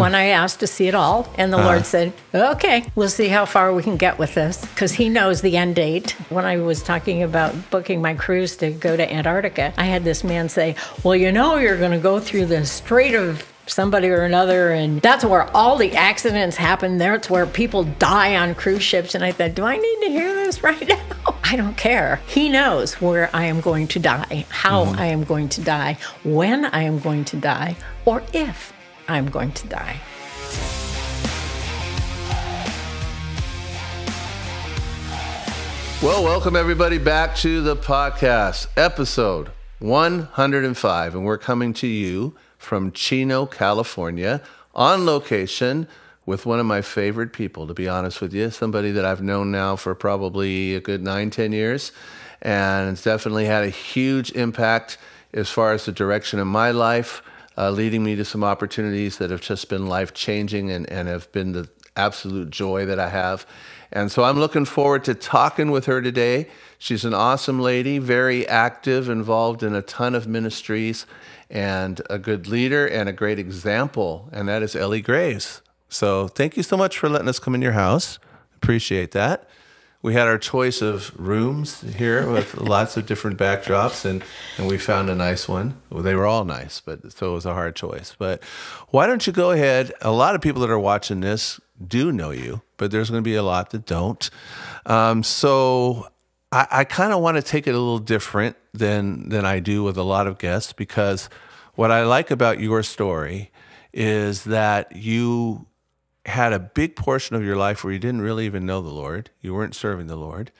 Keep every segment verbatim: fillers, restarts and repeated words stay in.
when I asked to see it all. And the uh-huh. Lord said, okay, we'll see how far we can get with this, because he knows the end date. When I was talking about booking my cruise to go to Antarctica, I had this man say, well, you know, you're going to go through the Strait of somebody or another, and that's where all the accidents happen. That's where people die on cruise ships. And I thought, do I need to hear this right now? I don't care. He knows where I am going to die, how mm-hmm. I am going to die, when I am going to die, or if I'm going to die. Well, welcome everybody back to the podcast, episode one hundred and five, and we're coming to you from Chino, California, on location with one of my favorite people, to be honest with you, somebody that I've known now for probably a good nine, ten years, and it's definitely had a huge impact as far as the direction of my life, uh, leading me to some opportunities that have just been life-changing and, and have been the absolute joy that I have. And so I'm looking forward to talking with her today. She's an awesome lady, very active, involved in a ton of ministries, and a good leader and a great example. And that is Ellie Graves. So thank you so much for letting us come in your house. Appreciate that. We had our choice of rooms here with lots of different backdrops, and, and we found a nice one. Well, they were all nice, but so it was a hard choice. But why don't you go ahead? A lot of people that are watching this do know you, but there's going to be a lot that don't. Um, so I, I kind of want to take it a little different than, than I do with a lot of guests, because what I like about your story is that you had a big portion of your life where you didn't really even know the Lord. You weren't serving the Lord.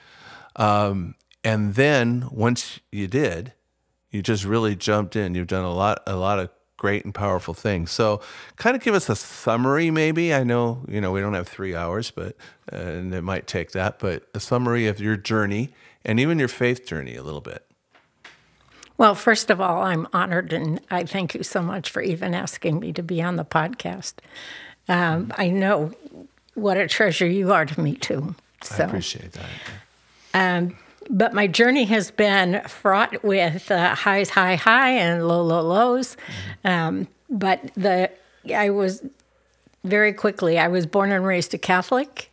Um, and then once you did, you just really jumped in. You've done a lot, a lot of great and powerful things. So kind of give us a summary, maybe. I know, you know, we don't have three hours, but, uh, and it might take that, but a summary of your journey and even your faith journey a little bit. Well, first of all, I'm honored, and I thank you so much for even asking me to be on the podcast. Um, I know what a treasure you are to me, too. So. I appreciate that. Um, but my journey has been fraught with uh, highs, high, high, and low, low, lows. Mm-hmm. um, but the I was, very quickly, I was born and raised a Catholic.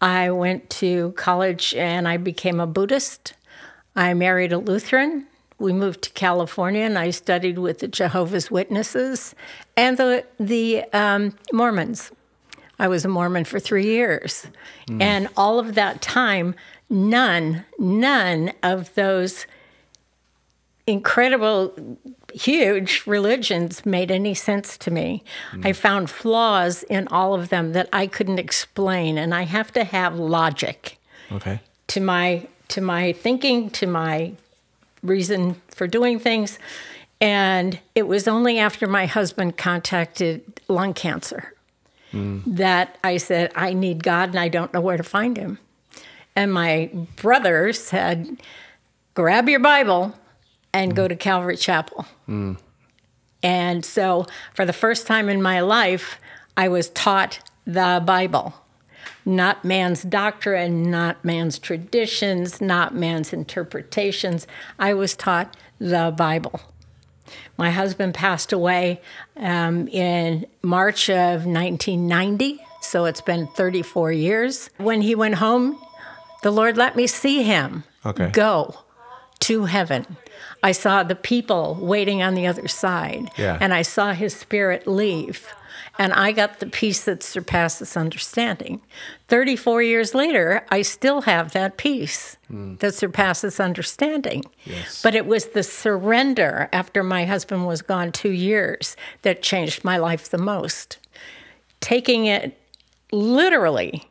I went to college, and I became a Buddhist. I married a Lutheran. We moved to California, and I studied with the Jehovah's Witnesses and the, the um, Mormons. I was a Mormon for three years. Mm. And all of that time, none, none of those incredible, huge religions made any sense to me. Mm. I found flaws in all of them that I couldn't explain, and I have to have logic okay. to my to my thinking, to my reason for doing things. And it was only after my husband contacted lung cancer mm. that I said, I need God, and I don't know where to find him. And my brother said, grab your Bible and mm. go to Calvary Chapel. Mm. And so for the first time in my life, I was taught the Bible. Not man's doctrine, not man's traditions, not man's interpretations. I was taught the Bible. My husband passed away um, in March of nineteen ninety, so it's been thirty-four years. When he went home, the Lord let me see him okay. go to heaven. I saw the people waiting on the other side, yeah. and I saw his spirit leave. And I got the peace that surpasses understanding. thirty-four years later, I still have that peace mm. that surpasses understanding. Yes. But it was the surrender after my husband was gone two years that changed my life the most. Taking it literally,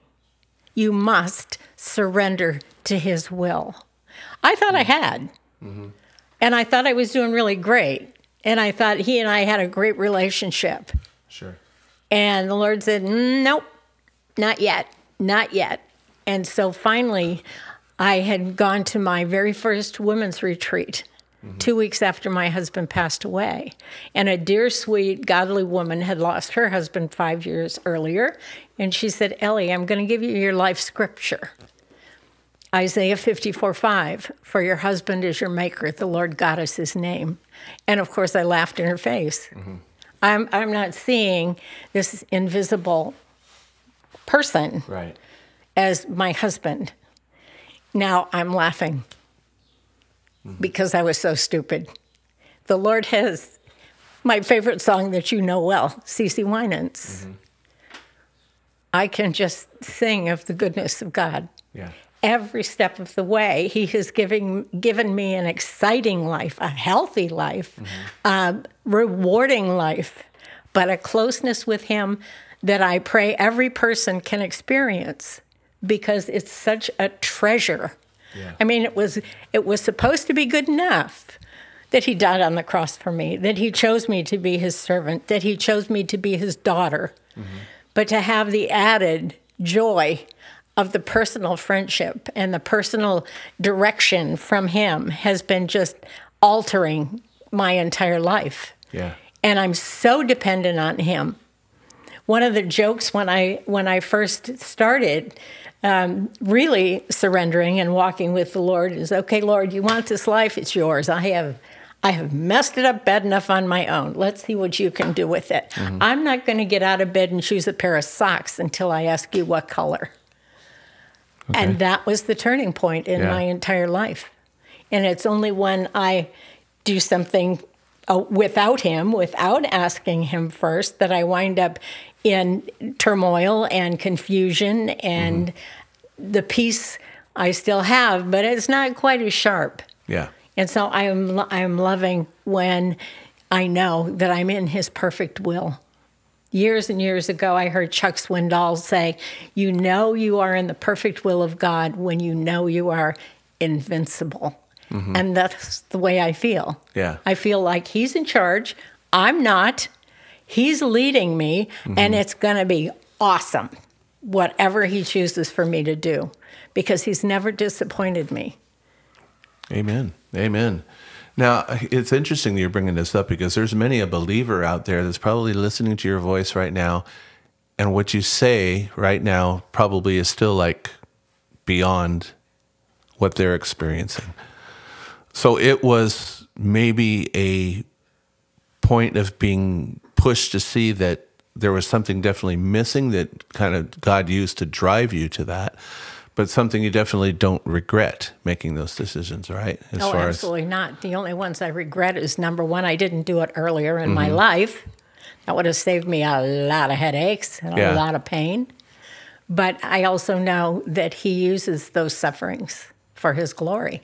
you must surrender to his will. I thought mm. I had. Mm-hmm. And I thought I was doing really great. And I thought he and I had a great relationship. Sure. And the Lord said, nope, not yet, not yet. And so finally, I had gone to my very first women's retreat mm-hmm. two weeks after my husband passed away. And a dear, sweet, godly woman had lost her husband five years earlier. And she said, Ellie, I'm going to give you your life scripture. Isaiah fifty-four five, for your husband is your maker, the Lord God is his name. And of course, I laughed in her face. Mm-hmm. I'm, I'm not seeing this invisible person right. as my husband. Now I'm laughing mm-hmm. because I was so stupid. The Lord has my favorite song that you know well, C C Winans. Mm-hmm. I can just sing of the goodness of God. Yeah. Every step of the way, He has giving, given me an exciting life, a healthy life, mm-hmm. a rewarding life, but a closeness with Him that I pray every person can experience because it's such a treasure. Yeah. I mean, it was, it was supposed to be good enough that He died on the cross for me, that He chose me to be His servant, that He chose me to be His daughter, mm-hmm. but to have the added joy of the personal friendship and the personal direction from Him has been just altering my entire life. Yeah. And I'm so dependent on Him. One of the jokes when I when I first started um, really surrendering and walking with the Lord is, okay, Lord, you want this life? It's yours. I have I have messed it up bad enough on my own. Let's see what you can do with it. Mm-hmm. I'm not going to get out of bed and choose a pair of socks until I ask you what color. Okay. And that was the turning point in yeah. my entire life. And it's only when I do something uh, without Him, without asking Him first, that I wind up in turmoil and confusion and mm-hmm. the peace I still have, but it's not quite as sharp. Yeah. And so I am, I am loving when I know that I'm in His perfect will. Years and years ago, I heard Chuck Swindoll say, you know you are in the perfect will of God when you know you are invincible. Mm-hmm. And that's the way I feel. Yeah. I feel like He's in charge. I'm not. He's leading me, mm-hmm. and it's going to be awesome, whatever He chooses for me to do, because He's never disappointed me. Amen. Amen. Now, it's interesting that you're bringing this up because there's many a believer out there that's probably listening to your voice right now, and what you say right now probably is still like beyond what they're experiencing. So it was maybe a point of being pushed to see that there was something definitely missing that kind of God used to drive you to that. But something you definitely don't regret making those decisions, right? As oh, far absolutely as... not. The only ones I regret is, number one, I didn't do it earlier in mm-hmm. my life. That would have saved me a lot of headaches and yeah. a lot of pain. But I also know that He uses those sufferings for His glory.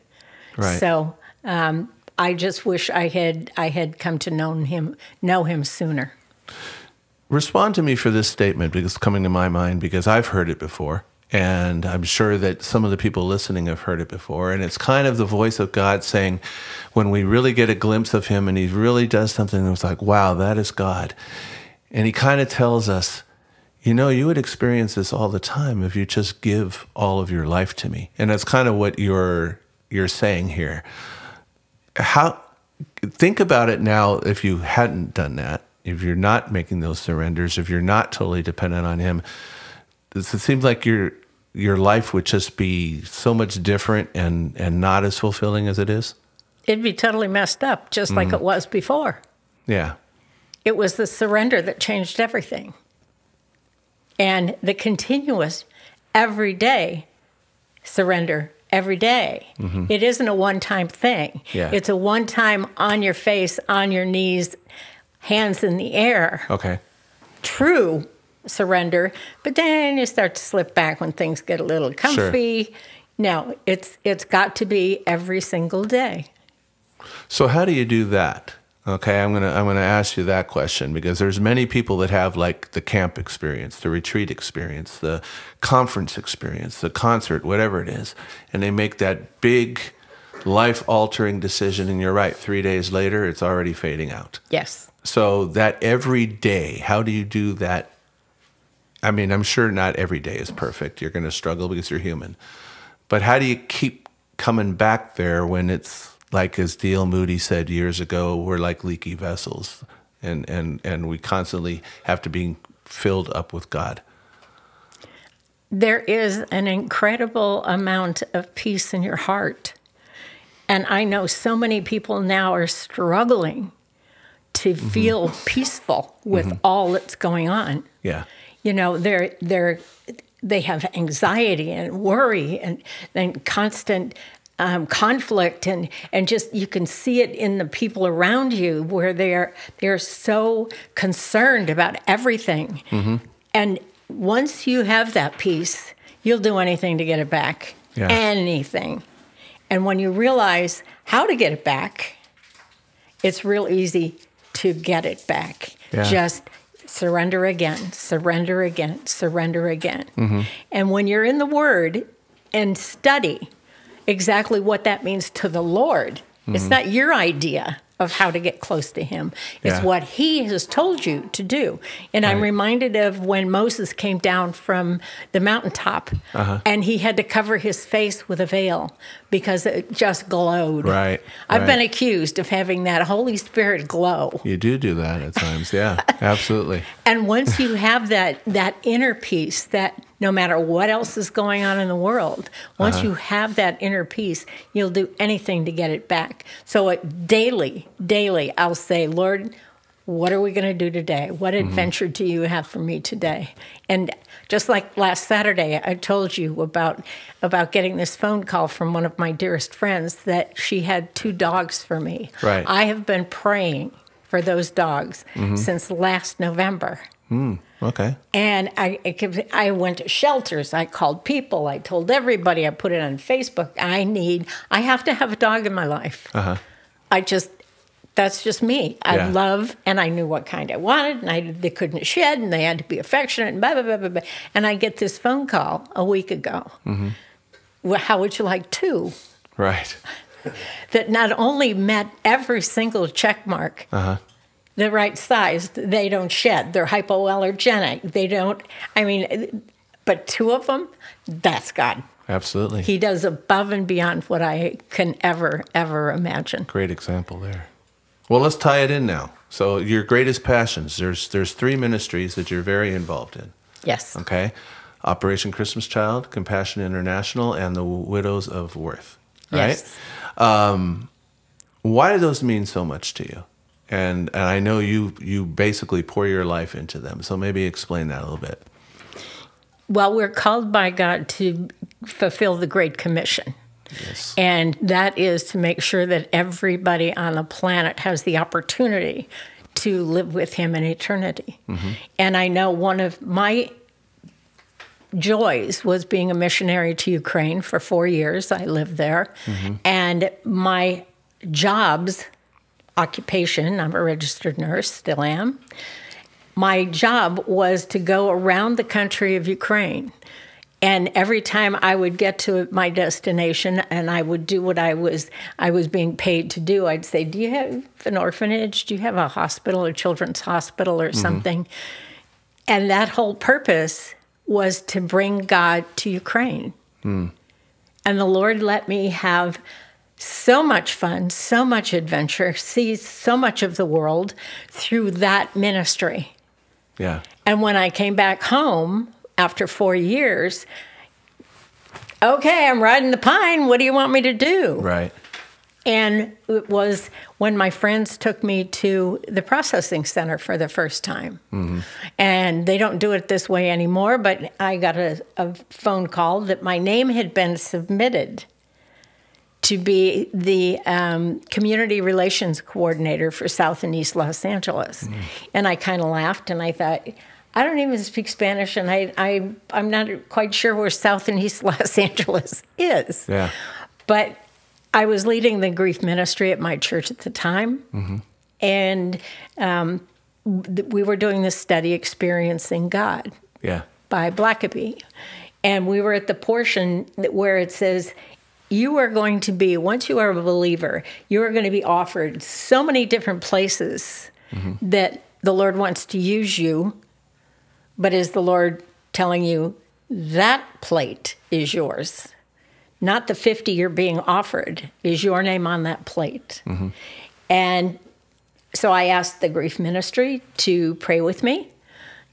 Right. So um, I just wish I had I had come to know him know Him sooner. Respond to me for this statement because it's coming to my mind because I've heard it before. And I'm sure that some of the people listening have heard it before. And it's kind of the voice of God saying, when we really get a glimpse of Him and He really does something, it's like, wow, that is God. And He kind of tells us, you know, you would experience this all the time if you just give all of your life to me. And that's kind of what you're, you're saying here. How, think about it now if you hadn't done that, if you're not making those surrenders, if you're not totally dependent on Him. It seems like your your life would just be so much different and, and not as fulfilling as it is? It'd be totally messed up, just mm-hmm. like it was before. Yeah. It was the surrender that changed everything. And the continuous, everyday surrender, every day. Mm-hmm. It isn't a one-time thing. Yeah. It's a one-time on your face, on your knees, hands in the air. Okay. True surrender, but then you start to slip back when things get a little comfy. Sure. No, it's it's got to be every single day. So how do you do that? Okay, I'm gonna I'm gonna ask you that question because there's many people that have like the camp experience, the retreat experience, the conference experience, the concert, whatever it is, and they make that big life-altering decision, and you're right, three days later, it's already fading out. Yes. So that every day, how do you do that? I mean, I'm sure not every day is perfect. You're going to struggle because you're human. But how do you keep coming back there when it's like, as D L Moody said years ago, we're like leaky vessels, and, and, and we constantly have to be filled up with God? There is an incredible amount of peace in your heart. And I know so many people now are struggling to mm-hmm. feel peaceful with mm-hmm. all that's going on. Yeah. You know, they're they're they have anxiety and worry and then constant um, conflict and and just you can see it in the people around you where they're they're so concerned about everything. Mm-hmm. And once you have that peace, you'll do anything to get it back. Yeah. Anything. And when you realize how to get it back, it's real easy to get it back. Yeah. Just surrender again, surrender again, surrender again. Mm-hmm. And when you're in the Word and study exactly what that means to the Lord, mm-hmm. it's not your idea of how to get close to Him. It's yeah. what He has told you to do. And right. I'm reminded of when Moses came down from the mountaintop uh-huh. and he had to cover his face with a veil because it just glowed. Right. I've right. been accused of having that Holy Spirit glow. You do do that at times, yeah, absolutely. And once you have that, that inner peace, that no matter what else is going on in the world, once uh-huh. you have that inner peace, you'll do anything to get it back. So it, daily, daily, I'll say, Lord, what are we going to do today? What mm-hmm. adventure do you have for me today? And just like last Saturday, I told you about, about getting this phone call from one of my dearest friends that she had two dogs for me. Right. I have been praying for those dogs mm-hmm. since last November. Mm, okay. And I, I, I went to shelters. I called people. I told everybody. I put it on Facebook. I need, I have to have a dog in my life. Uh-huh. I just, that's just me. I yeah. love, and I knew what kind I wanted, and I, they couldn't shed, and they had to be affectionate, and blah, blah, blah, blah, blah. And I get this phone call a week ago. Mm-hmm. Well, how would you like two? Right. That not only met every single check mark, uh-huh. the right size, they don't shed, they're hypoallergenic, they don't, I mean, but two of them, that's God. Absolutely. He does above and beyond what I can ever, ever imagine. Great example there. Well, let's tie it in now. So your greatest passions, there's, there's three ministries that you're very involved in. Yes. Okay. Operation Christmas Child, Compassion International, and the Widows of Worth, right? Yes. Um, why do those mean so much to you? And, and I know you, you basically pour your life into them. So maybe explain that a little bit. Well, we're called by God to fulfill the Great Commission. Yes. And that is to make sure that everybody on the planet has the opportunity to live with Him in eternity. Mm-hmm. And I know one of my joys was being a missionary to Ukraine for four years. I lived there. Mm-hmm. And my jobs... occupation, I'm a registered nurse, still am. My job was to go around the country of Ukraine. And every time I would get to my destination and I would do what I was I was being paid to do, I'd say, do you have an orphanage? Do you have a hospital, a children's hospital or something? Mm-hmm. And that whole purpose was to bring God to Ukraine. Mm. And the Lord let me have so much fun, so much adventure, see so much of the world through that ministry. Yeah. And when I came back home after four years, okay, I'm riding the pine. What do you want me to do? Right. And it was when my friends took me to the processing center for the first time. Mm-hmm. And they don't do it this way anymore, but I got a, a phone call that my name had been submitted to be the um, community relations coordinator for South and East Los Angeles. Mm. And I kind of laughed and I thought, I don't even speak Spanish and I, I, I'm not quite sure where South and East Los Angeles is. Yeah. But I was leading the grief ministry at my church at the time. Mm-hmm. And um, we were doing this study, Experiencing God, yeah, by Blackaby. And we were at the portion where it says, you are going to be, once you are a believer, you are going to be offered so many different places mm-hmm. that the Lord wants to use you, but is the Lord telling you that plate is yours? Not the fifty you're being offered, is your name on that plate? Mm-hmm. And so I asked the grief ministry to pray with me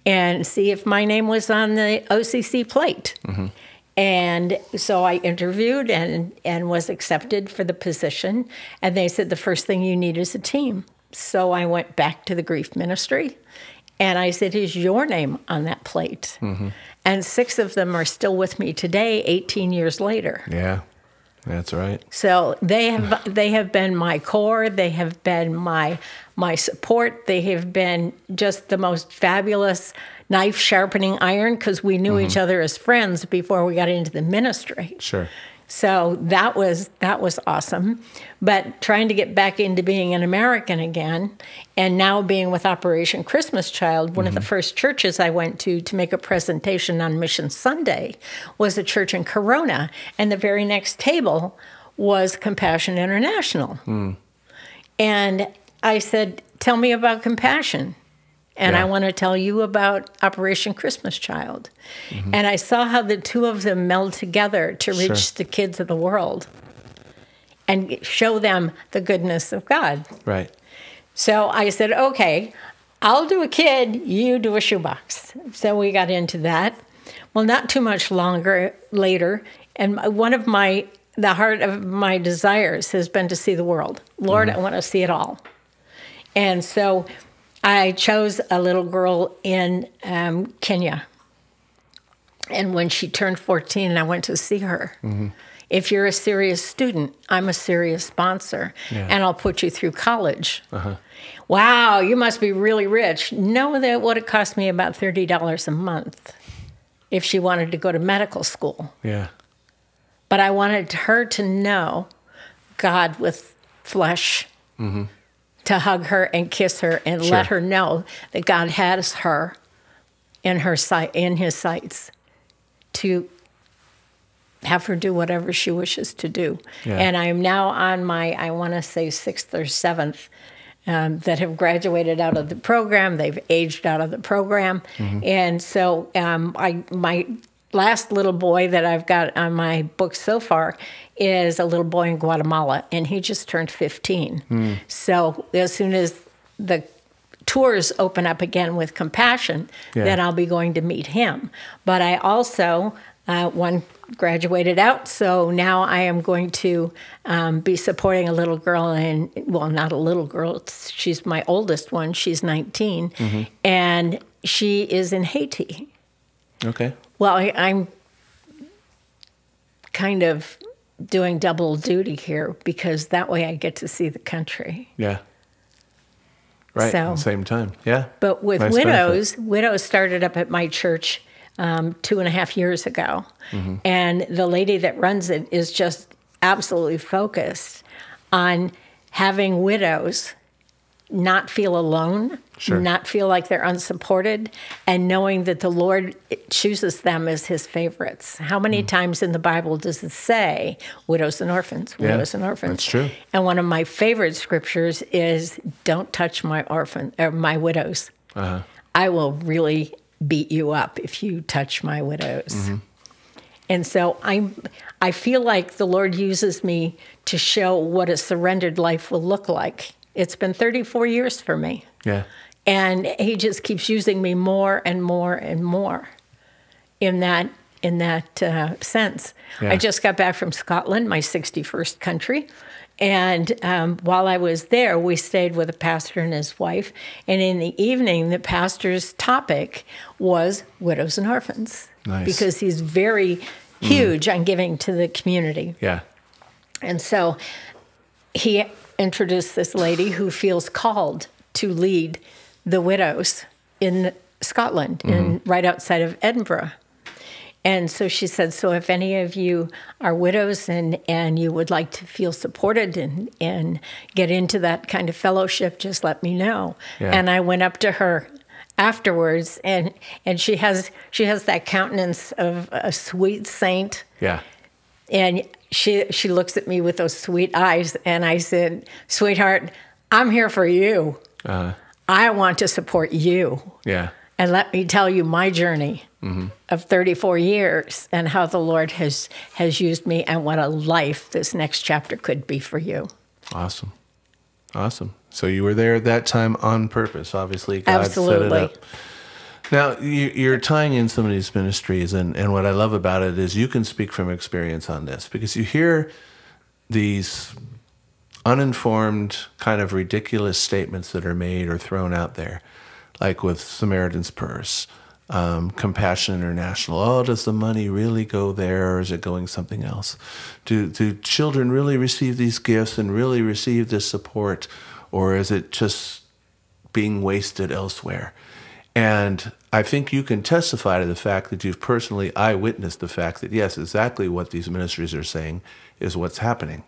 and see if my name was on the O C C plate. Mm-hmm. And so I interviewed and, and was accepted for the position. And they said, the first thing you need is a team. So I went back to the grief ministry, and I said, is your name on that plate? Mm-hmm. And six of them are still with me today, eighteen years later. Yeah, that's right. So they have they have been my core. They have been my my support. They have been just the most fabulous knife sharpening iron, because we knew mm-hmm. each other as friends before we got into the ministry. Sure. So that was that was awesome, but trying to get back into being an American again, and now being with Operation Christmas Child, one mm-hmm. of the first churches I went to to make a presentation on Mission Sunday was a church in Corona, and the very next table was Compassion International. Mm. And I said, tell me about Compassion. And yeah. I want to tell you about Operation Christmas Child. Mm-hmm. And I saw how the two of them meld together to reach sure. the kids of the world and show them the goodness of God. Right. So I said, okay, I'll do a kid, you do a shoebox. So we got into that. Well, not too much longer later. And one of my, the heart of my desires has been to see the world. Lord, mm-hmm. I want to see it all. And so I chose a little girl in um, Kenya, and when she turned fourteen, and I went to see her. Mm-hmm. If you're a serious student, I'm a serious sponsor, yeah. and I'll put you through college. Uh-huh. Wow, you must be really rich. No, that would have cost me about thirty dollars a month if she wanted to go to medical school. Yeah. But I wanted her to know God with flesh. Mm-hmm. To hug her and kiss her and sure. let her know that God has her in her sight, in His sights, to have her do whatever she wishes to do. Yeah. And I am now on my, I want to say sixth or seventh, um, that have graduated out of the program. They've aged out of the program, mm-hmm. and so um, I my last little boy that I've got on my book so far is a little boy in Guatemala, and he just turned fifteen. Mm. So as soon as the tours open up again with Compassion, yeah. then I'll be going to meet him. But I also, uh, one graduated out, so now I am going to um, be supporting a little girl, and well, not a little girl, it's, she's my oldest one, she's nineteen, mm-hmm. and she is in Haiti. Okay. Well, I, I'm kind of doing double duty here, because that way I get to see the country. Yeah. Right, so, at the same time, yeah. But with nice Widows, benefit. Widows started up at my church um, two and a half years ago. Mm-hmm. And the lady that runs it is just absolutely focused on having widows not feel alone, sure. not feel like they're unsupported, and knowing that the Lord chooses them as His favorites. How many mm-hmm. times in the Bible does it say, widows and orphans, yeah, widows and orphans? That's true. And one of my favorite scriptures is, don't touch my orphan or my widows. Uh-huh. I will really beat you up if you touch my widows. Mm-hmm. And so I I feel like the Lord uses me to show what a surrendered life will look like. It's been thirty-four years for me. Yeah. And He just keeps using me more and more and more in that in that uh, sense. Yeah. I just got back from Scotland, my sixty-first country. And um, while I was there, we stayed with a pastor and his wife. And in the evening, the pastor's topic was widows and orphans. Nice. Because he's very huge mm. on giving to the community. Yeah. And so he introduced this lady who feels called to lead the widows in Scotland, mm-hmm. in, right outside of Edinburgh. And so she said, so if any of you are widows and, and you would like to feel supported and, and get into that kind of fellowship, just let me know. Yeah. And I went up to her afterwards, and, and she has she has that countenance of a sweet saint. Yeah. And she she looks at me with those sweet eyes, and I said, sweetheart, I'm here for you. Uh-huh. I want to support you. Yeah. And let me tell you my journey mm-hmm. of thirty-four years and how the Lord has, has used me, and what a life this next chapter could be for you. Awesome. Awesome. So you were there at that time on purpose, obviously. God Absolutely. Set it up. Now, you, you're tying in some of these ministries, and, and what I love about it is you can speak from experience on this, because you hear these uninformed, kind of ridiculous statements that are made or thrown out there, like with Samaritan's Purse, um, Compassion International. Oh, does the money really go there, or is it going something else? Do, do children really receive these gifts and really receive this support, or is it just being wasted elsewhere? And I think you can testify to the fact that you've personally eyewitnessed the fact that, yes, exactly what these ministries are saying is what's happening.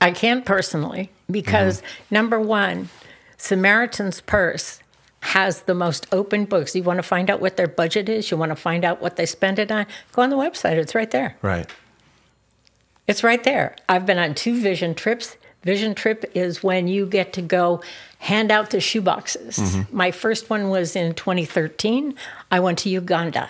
I can personally, because mm-hmm. number one, Samaritan's Purse has the most open books. You want to find out what their budget is? You want to find out what they spend it on? Go on the website. It's right there. Right. It's right there. I've been on two vision trips. Vision trip is when you get to go hand out the shoeboxes. Mm-hmm. My first one was in twenty thirteen. I went to Uganda,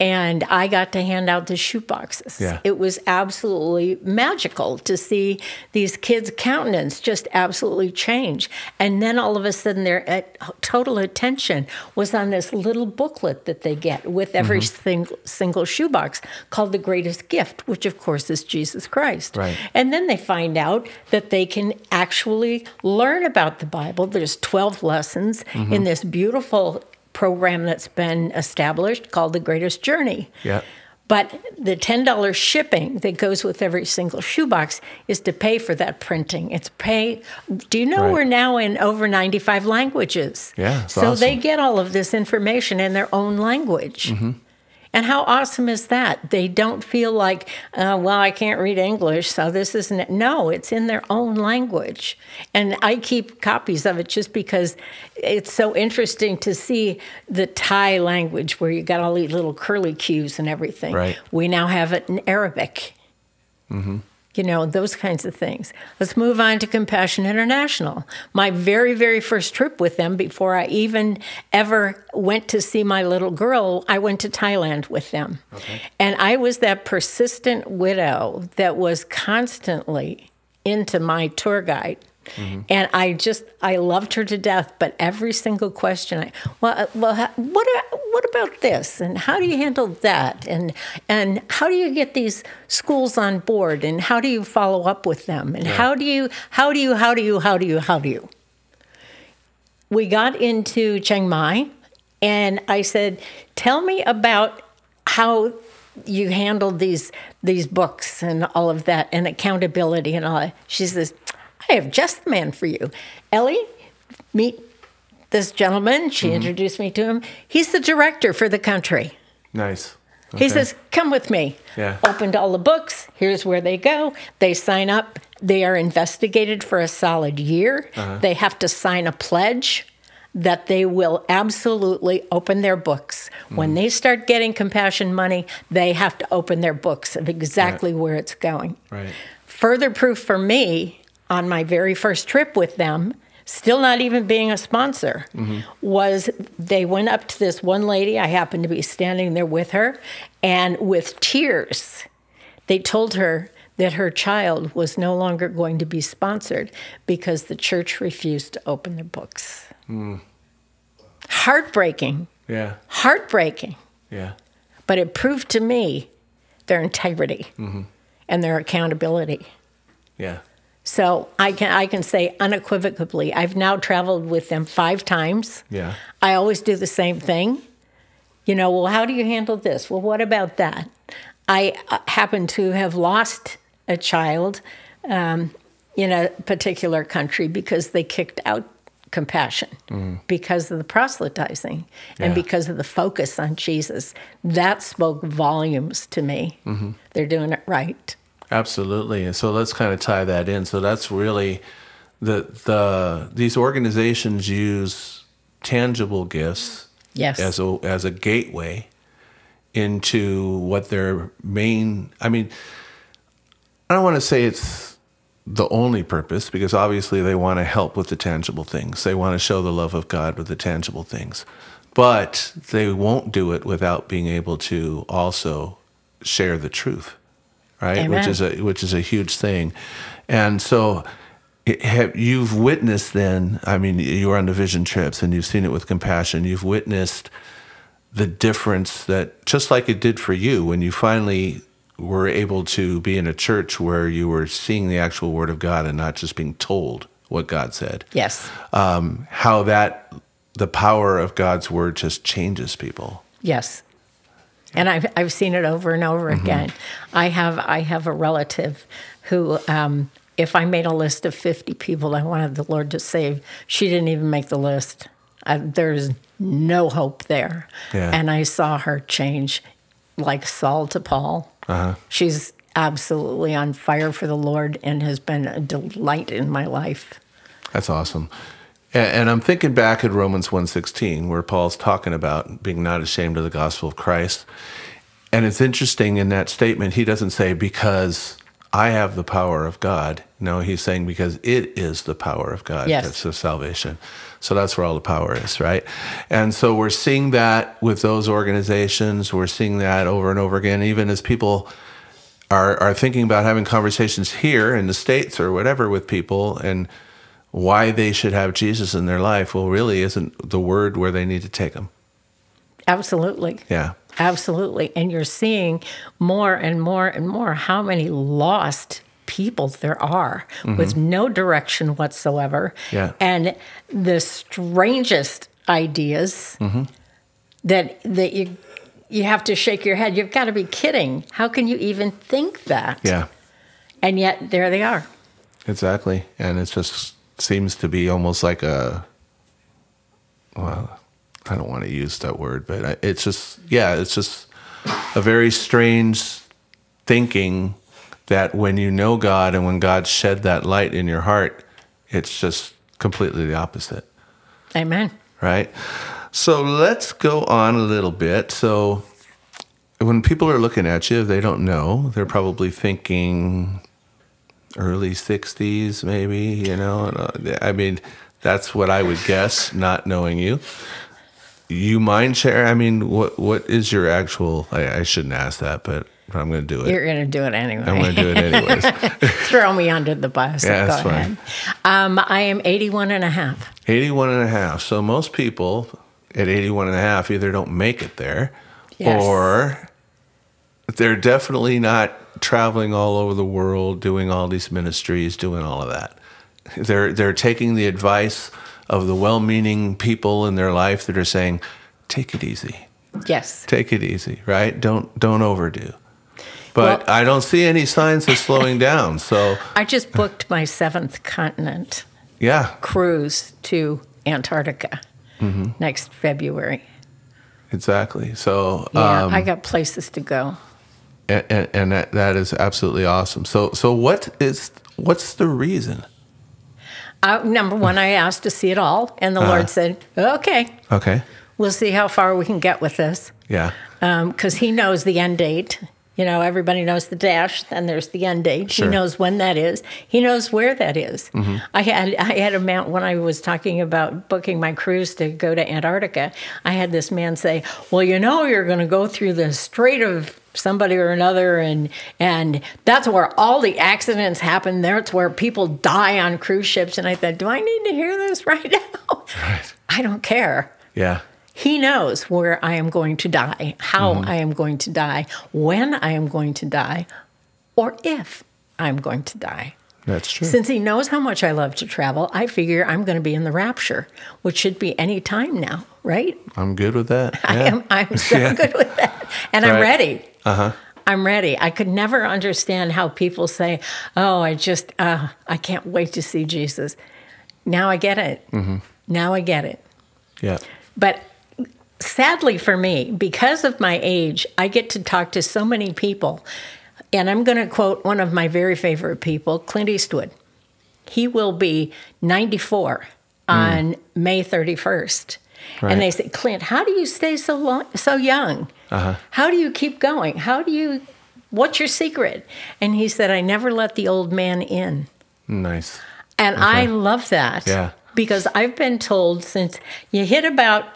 and I got to hand out the shoeboxes. Yeah. It was absolutely magical to see these kids' countenance just absolutely change. And then all of a sudden, their at, total attention was on this little booklet that they get with every mm-hmm. sing, single shoebox called The Greatest Gift, which, of course, is Jesus Christ. Right. And then they find out that they can actually learn about the Bible. There's twelve lessons mm-hmm. in this beautiful program that's been established called The Greatest Journey. Yeah. But the ten dollar shipping that goes with every single shoebox is to pay for that printing. It's pay. Do you know right. we're now in over ninety-five languages? Yeah, so awesome. They get all of this information in their own language. Mm-hmm. And how awesome is that? They don't feel like, uh, well, I can't read English, so this isn't it. No, it's in their own language. And I keep copies of it just because it's so interesting to see the Thai language where you got all these little curly cues and everything. Right. We now have it in Arabic. Mm-hmm. You know, those kinds of things. Let's move on to Compassion International. My very, very first trip with them, before I even ever went to see my little girl, I went to Thailand with them. Okay. And I was that persistent widow that was constantly into my tour guide. Mm-hmm. And I just, I loved her to death, but every single question, I, well, well, what, what about this? And how do you handle that? And, and how do you get these schools on board? And how do you follow up with them? And yeah. how do you, how do you, how do you, how do you, how do you? We got into Chiang Mai, and I said, tell me about how you handled these, these books and all of that, and accountability and all that. She says, I have just the man for you. Ellie, meet this gentleman. She mm-hmm. introduced me to him. He's the director for the country. Nice. Okay. He says, come with me. Yeah. Opened all the books. Here's where they go. They sign up. They are investigated for a solid year. Uh-huh. They have to sign a pledge that they will absolutely open their books. Mm. When they start getting compassion money, they have to open their books of exactly right. where it's going. Right. Further proof for me, on my very first trip with them, still not even being a sponsor, mm-hmm. was they went up to this one lady. I happened to be standing there with her, and with tears, they told her that her child was no longer going to be sponsored because the church refused to open their books. Mm. Heartbreaking. Yeah. Heartbreaking. Yeah. But it proved to me their integrity mm-hmm. and their accountability. Yeah. So I can I can say unequivocally, I've now traveled with them five times. Yeah. I always do the same thing. You know, well, how do you handle this? Well, what about that? I happen to have lost a child um, in a particular country because they kicked out compassion mm. because of the proselytizing yeah. and because of the focus on Jesus. That spoke volumes to me. Mm-hmm. They're doing it right. Absolutely. And so let's kind of tie that in. So that's really the the these organizations use tangible gifts yes. as a as a gateway into what their main I mean I don't want to say it's the only purpose, because obviously they want to help with the tangible things. They want to show the love of God with the tangible things. But they won't do it without being able to also share the truth. Right, Amen. which is a which is a huge thing, and so it, have, you've witnessed. Then, I mean, you were on the vision trips, and you've seen it with compassion. You've witnessed the difference that, just like it did for you, when you finally were able to be in a church where you were seeing the actual Word of God and not just being told what God said. Yes. Um, how that, the power of God's Word just changes people. Yes. And I've, I've seen it over and over mm-hmm. again. I have, I have a relative who, um, if I made a list of fifty people I wanted the Lord to save, she didn't even make the list. I, there's no hope there. Yeah. And I saw her change like Saul to Paul. Uh-huh. She's absolutely on fire for the Lord and has been a delight in my life. That's awesome. And I'm thinking back at Romans one sixteen, where Paul's talking about being not ashamed of the gospel of Christ. And it's interesting in that statement, he doesn't say, because I have the power of God. No, he's saying, because it is the power of God yes. that's of salvation. So that's where all the power is, right? And so we're seeing that with those organizations. We're seeing that over and over again, even as people are, are thinking about having conversations here in the States or whatever with people, and why they should have Jesus in their life, well, really isn't the Word where they need to take them. Absolutely. Yeah. Absolutely. And you're seeing more and more and more how many lost people there are mm-hmm. with no direction whatsoever. Yeah. And the strangest ideas mm-hmm. that, that you, you have to shake your head. You've got to be kidding. How can you even think that? Yeah. And yet there they are. Exactly. And it just seems to be almost like a, well, I don't want to use that word, but it's just, yeah, it's just a very strange thinking that when you know God and when God shed that light in your heart, it's just completely the opposite. Amen. Right? So let's go on a little bit. So when people are looking at you, if they don't know, they're probably thinking early sixties, maybe, you know. I mean, that's what I would guess, not knowing you. You mind share? I mean, what what is your actual, I, I shouldn't ask that, but I'm going to do it. You're going to do it anyway. I'm going to do it anyways. Throw me under the bus. Yeah, that's go fine. Ahead. Um, I am eighty-one and a half. eighty-one and a half. So most people at eighty-one and a half either don't make it there yes. or they're definitely not traveling all over the world, doing all these ministries, doing all of that. They're, they're taking the advice of the well-meaning people in their life that are saying, take it easy. Yes. Take it easy, right? Don't, don't overdo. But well, I don't see any signs of slowing down, so. I just booked my seventh continent yeah. cruise to Antarctica mm-hmm. next February. Exactly, so. Yeah, um, I got places to go. And, and that, that is absolutely awesome. So, so what is what's the reason? Uh, number one, I asked to see it all, and the uh, Lord said, "Okay, okay, we'll see how far we can get with this." Yeah, because um, He knows the end date. You know, everybody knows the dash, then there's the end date. Sure. He knows when that is. He knows where that is. Mm-hmm. I had I had a man, when I was talking about booking my cruise to go to Antarctica, I had this man say, well, you know, you're going to go through the Strait of somebody or another, and and that's where all the accidents happen. That's where people die on cruise ships. And I thought, do I need to hear this right now? Right. I don't care. Yeah. He knows where I am going to die, how mm-hmm. I am going to die, when I am going to die, or if I'm going to die. That's true. Since he knows how much I love to travel, I figure I'm going to be in the rapture, which should be any time now, right? I'm good with that. Yeah. I am, I'm so yeah. good with that. And right. I'm ready. Uh-huh. I'm ready. I could never understand how people say, oh, I just, uh, I can't wait to see Jesus. Now I get it. Mm-hmm. Now I get it. Yeah. But sadly for me, because of my age, I get to talk to so many people. And I'm going to quote one of my very favorite people, Clint Eastwood. He will be ninety-four on mm. May thirty-first. Right. And they say, Clint, how do you stay so long, so young? Uh-huh. How do you keep going? How do you, what's your secret? And he said, I never let the old man in. Nice. And okay. I love that. Yeah. Because I've been told since you hit about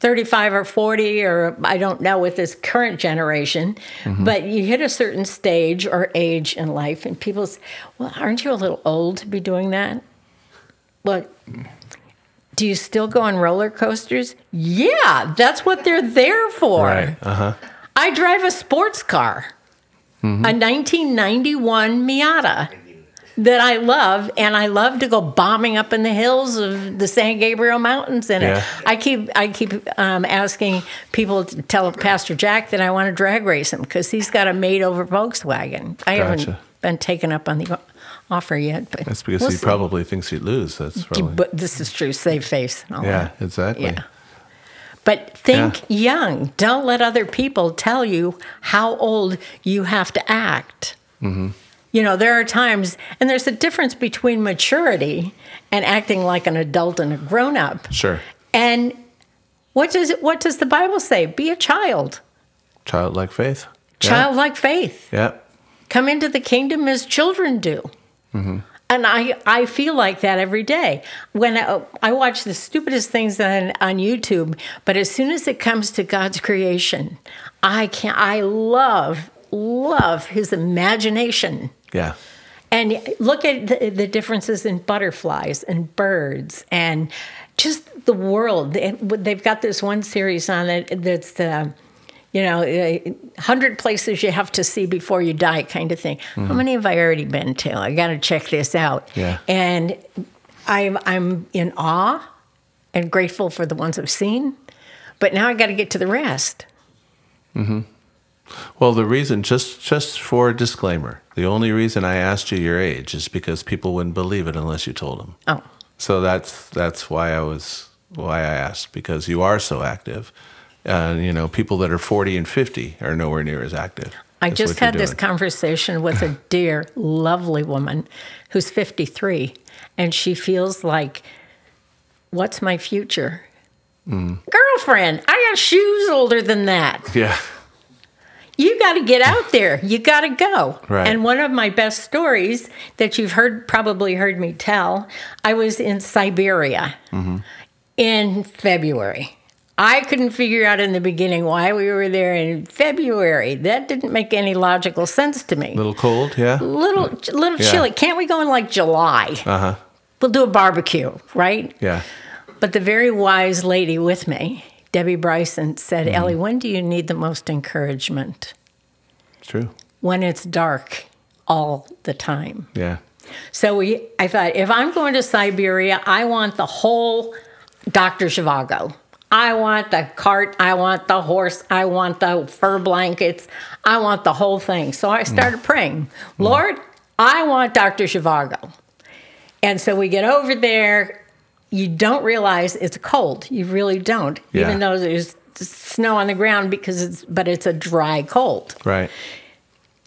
thirty-five or forty, or I don't know with this current generation, mm-hmm. but you hit a certain stage or age in life, and people say, well, aren't you a little old to be doing that? Look, do you still go on roller coasters? Yeah, that's what they're there for. Right. Uh-huh. I drive a sports car. mm-hmm. a nineteen ninety-one Miata that I love, and I love to go bombing up in the hills of the San Gabriel Mountains in yeah. it. I keep I keep um, asking people to tell Pastor Jack that I want to drag race him because he's got a made-over Volkswagen. I gotcha. haven't been taken up on the offer yet. But that's because we'll he see. probably thinks he'd lose. That's probably... But this is true. Save face and all yeah, that. Yeah, exactly. Yeah. But think yeah. young. Don't let other people tell you how old you have to act. Mm-hmm. You know, there are times, and there's a difference between maturity and acting like an adult and a grown-up. Sure. And what does it, what does the Bible say? Be a child. Childlike faith. Childlike yeah. faith. Yeah. Come into the kingdom as children do. Mm-hmm. And I, I feel like that every day. When I, I watch the stupidest things on, on YouTube, but as soon as it comes to God's creation, I can I love, love his imagination. Yeah. And look at the, the differences in butterflies and birds and just the world. They've got this one series on it that's... Uh, You know, one hundred places you have to see before you die kind of thing. Mm-hmm. How many have I already been to? I got to check this out. Yeah. And I'm, I'm in awe and grateful for the ones I've seen. But now I got to get to the rest. Mm-hmm. Well, the reason, just, just for a disclaimer, the only reason I asked you your age is because people wouldn't believe it unless you told them. Oh. So that's, that's why I was, why I asked, because you are so active. Uh, you know, people that are forty and fifty are nowhere near as active. I just had this conversation with a dear, lovely woman who's fifty-three, and she feels like, what's my future? Mm. Girlfriend, I got shoes older than that. Yeah. You got to get out there. You got to go. Right. And one of my best stories that you've heard, probably heard me tell, I was in Siberia mm-hmm. in February. I couldn't figure out in the beginning why we were there in February. That didn't make any logical sense to me. A little cold, yeah? Little, little yeah. chilly. Can't we go in like July? Uh-huh. We'll do a barbecue, right? Yeah. But the very wise lady with me, Debbie Bryson, said, mm-hmm. Ellie, when do you need the most encouragement? It's true. When it's dark all the time. Yeah. So we, I thought, if I'm going to Siberia, I want the whole Doctor Zhivago. I want the cart, I want the horse, I want the fur blankets, I want the whole thing. So I started mm. praying, Lord, mm. I want Doctor Zhivago. And so we get over there, you don't realize it's cold, you really don't, yeah. even though there's snow on the ground, because it's, but it's a dry cold. Right.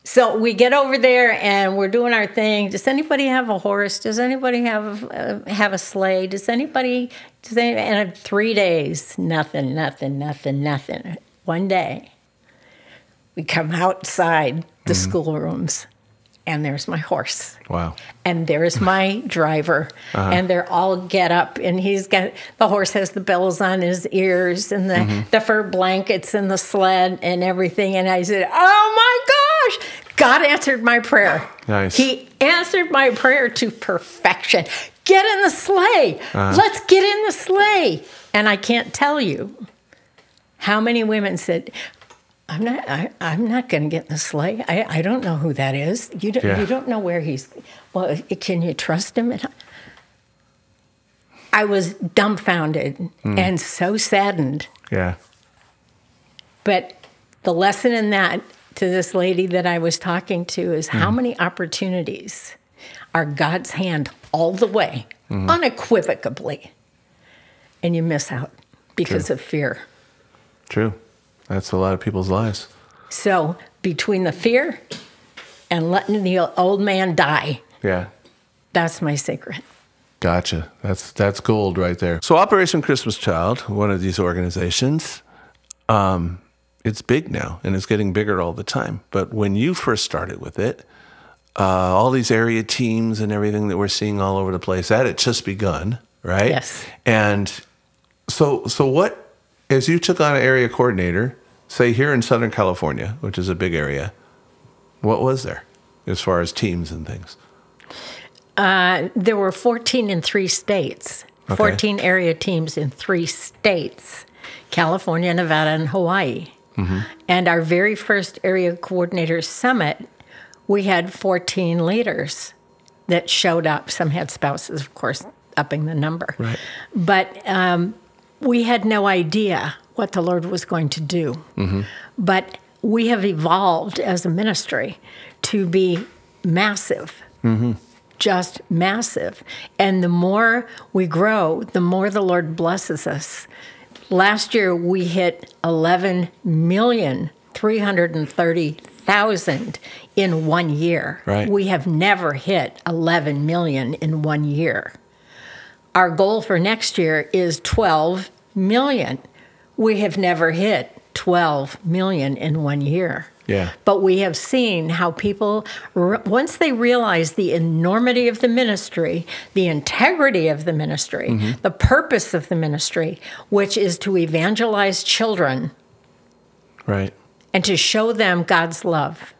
So we get over there and we're doing our thing. Does anybody have a horse? Does anybody have a, have a sleigh? Does anybody? Does anybody? And three days, nothing, nothing, nothing, nothing. One day, we come outside the mm-hmm. schoolrooms, and there's my horse. Wow! And there's my driver, uh-huh. and they're all get up, and he's got the horse has the bells on his ears, and the mm-hmm. the fur blankets, and the sled, and everything. And I said, "Oh my God!" God answered my prayer. Nice. He answered my prayer to perfection. Get in the sleigh. Uh-huh. Let's get in the sleigh. And I can't tell you how many women said, I'm not I, I'm not going to get in the sleigh. I, I don't know who that is. You don't, yeah. you don't know where he's. Well, can you trust him? And I, I was dumbfounded mm. and so saddened. Yeah. But the lesson in that to this lady that I was talking to is mm. how many opportunities are God's hand all the way, mm. unequivocally, and you miss out because True. Of fear. True. That's a lot of people's lives. So between the fear and letting the old man die, yeah, that's my secret. Gotcha. That's, that's gold right there. So Operation Christmas Child, one of these organizations, um, it's big now, and it's getting bigger all the time. But when you first started with it, uh, all these area teams and everything that we're seeing all over the place, that had just begun, right? Yes. And so, so what, as you took on an area coordinator, say here in Southern California, which is a big area, what was there as far as teams and things? Uh, there were fourteen in three states, okay. fourteen area teams in three states, California, Nevada, and Hawaii. Mm-hmm. And our very first area coordinator summit we had fourteen leaders that showed up. Some had spouses, of course, upping the number. Right. But um, we had no idea what the Lord was going to do. Mm-hmm. But we have evolved as a ministry to be massive, mm-hmm. just massive. And the more we grow, the more the Lord blesses us. Last year, we hit eleven million three hundred thirty thousand in one year. Right. We have never hit eleven million in one year. Our goal for next year is twelve million. We have never hit twelve million in one year. Yeah. But we have seen how people, once they realize the enormity of the ministry, the integrity of the ministry, mm-hmm. the purpose of the ministry, which is to evangelize children. Right. And to show them God's love.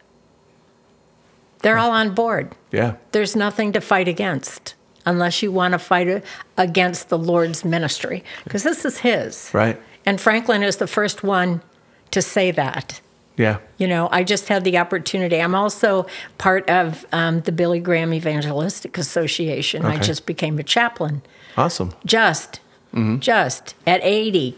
They're all on board. Yeah. There's nothing to fight against unless you want to fight against the Lord's ministry, because this is His. Right. And Franklin is the first one to say that. Yeah. You know, I just had the opportunity. I'm also part of um, the Billy Graham Evangelistic Association. Okay. I just became a chaplain. Awesome. Just, mm-hmm. just at eighty,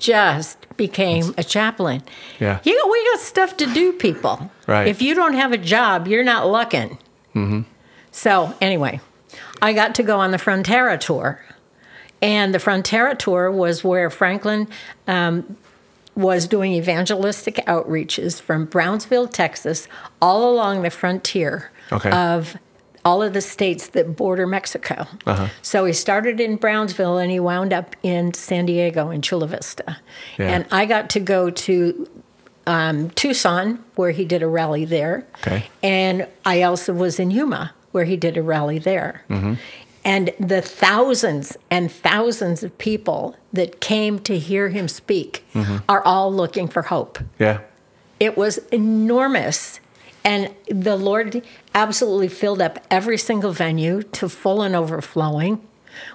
just became a chaplain. Yeah. You, we got stuff to do, people. Right. If you don't have a job, you're not looking. Mm-hmm. So anyway, I got to go on the Frontera Tour. And the Frontera Tour was where Franklin um, was doing evangelistic outreaches from Brownsville, Texas, all along the frontier okay. of all of the states that border Mexico. Uh-huh. So he started in Brownsville, and he wound up in San Diego in Chula Vista. Yeah. And I got to go to um, Tucson, where he did a rally there. Okay. And I also was in Yuma, where he did a rally there. Mm-hmm. And the thousands and thousands of people that came to hear him speak mm-hmm. are all looking for hope. Yeah. It was enormous. And the Lord absolutely filled up every single venue to full and overflowing.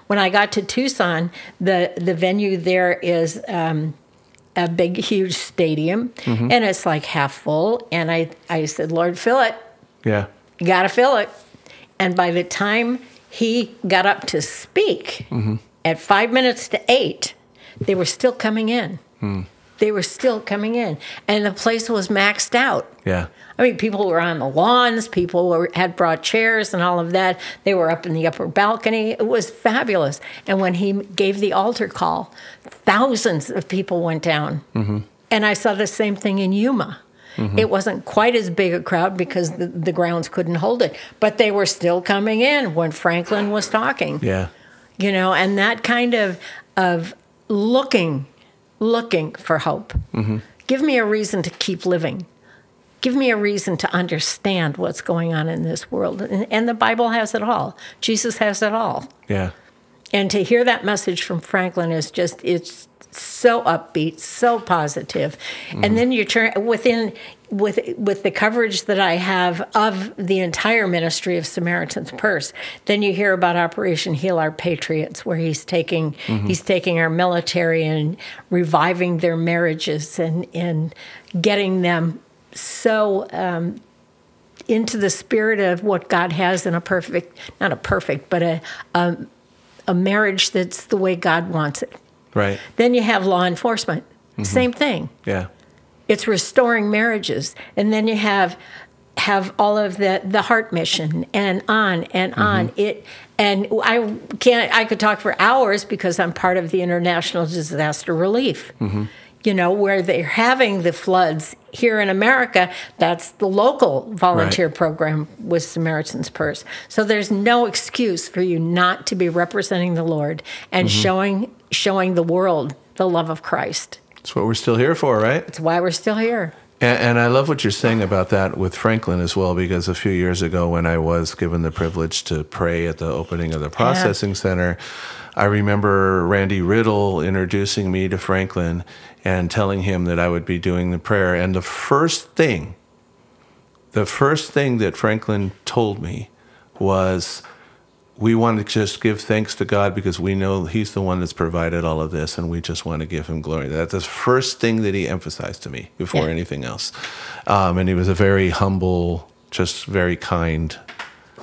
When I got to Tucson, the, the venue there is um, a big, huge stadium. Mm-hmm. And it's like half full. And I, I said, Lord, fill it. Yeah. You got to fill it. And by the time he got up to speak mm-hmm. at five minutes to eight. They were still coming in. Mm. They were still coming in. And the place was maxed out. Yeah. I mean, people were on the lawns. People were, had brought chairs and all of that. They were up in the upper balcony. It was fabulous. And when he gave the altar call, thousands of people went down. Mm-hmm. And I saw the same thing in Yuma. Mm-hmm. It wasn't quite as big a crowd because the, the grounds couldn't hold it. But they were still coming in when Franklin was talking. Yeah. You know, and that kind of of looking, looking for hope. Mm-hmm. Give me a reason to keep living. Give me a reason to understand what's going on in this world. And, and the Bible has it all. Jesus has it all. Yeah. And to hear that message from Franklin is just, it's so upbeat, so positive. Mm-hmm. And then you turn within with with the coverage that I have of the entire ministry of Samaritan's Purse, then you hear about Operation Heal Our Patriots, where he's taking mm-hmm. he's taking our military and reviving their marriages and, and getting them so um, into the spirit of what God has in a perfect, not a perfect, but a a, a marriage that's the way God wants it. Right. Then you have law enforcement. Mm-hmm. Same thing. Yeah. It's restoring marriages. And then you have have all of the the heart mission and on and mm-hmm. on. It and I can't I could talk for hours because I'm part of the International Disaster Relief. Mm-hmm. You know, where they're having the floods here in America, that's the local volunteer right. program with Samaritan's Purse. So there's no excuse for you not to be representing the Lord and mm-hmm. showing showing the world the love of Christ. That's what we're still here for, right? That's why we're still here. And, and I love what you're saying about that with Franklin as well, because a few years ago when I was given the privilege to pray at the opening of the processing yeah. center, I remember Randy Riddle introducing me to Franklin and telling him that I would be doing the prayer. And the first thing, the first thing that Franklin told me was, we want to just give thanks to God because we know He's the one that's provided all of this, and we just want to give Him glory. That's the first thing that he emphasized to me before yeah. anything else. Um, and he was a very humble just very kind.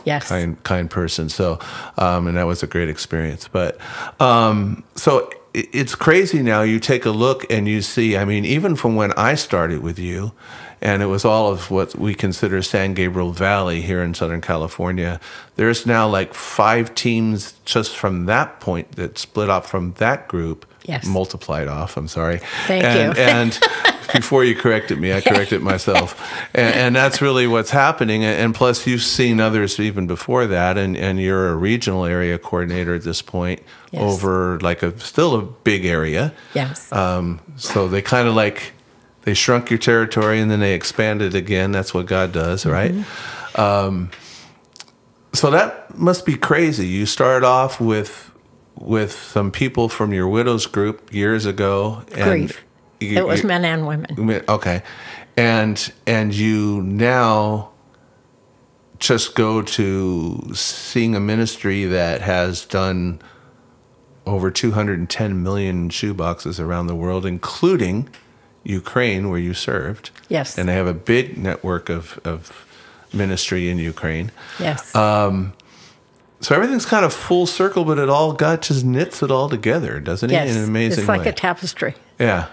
Yes. Kind, kind person. So, um, and that was a great experience. But, um, so it, it's crazy now. You take a look and you see, I mean, even from when I started with you, and it was all of what we consider San Gabriel Valley here in Southern California, there's now like five teams just from that point that split up from that group. Yes. Multiplied off, I'm sorry. Thank and, you. And before you corrected me, I corrected myself. And, and that's really what's happening. And plus, you've seen others even before that, and, and you're a regional area coordinator at this point. Yes. Over like a still a big area. Yes. Um, so they kind of like, they shrunk your territory and then they expanded again. That's what God does, right? Mm-hmm. Um, so that must be crazy. You start off with... with some people from your widows group years ago. And grief. You, it was you, men and women. Okay. And, and you now just go to seeing a ministry that has done over two hundred ten million shoeboxes around the world, including Ukraine, where you served. Yes. And they have a big network of, of ministry in Ukraine. Yes. Um, So everything's kind of full circle, but it all, God just knits it all together, doesn't yes, it? In an amazing it's like way. A tapestry. Yeah.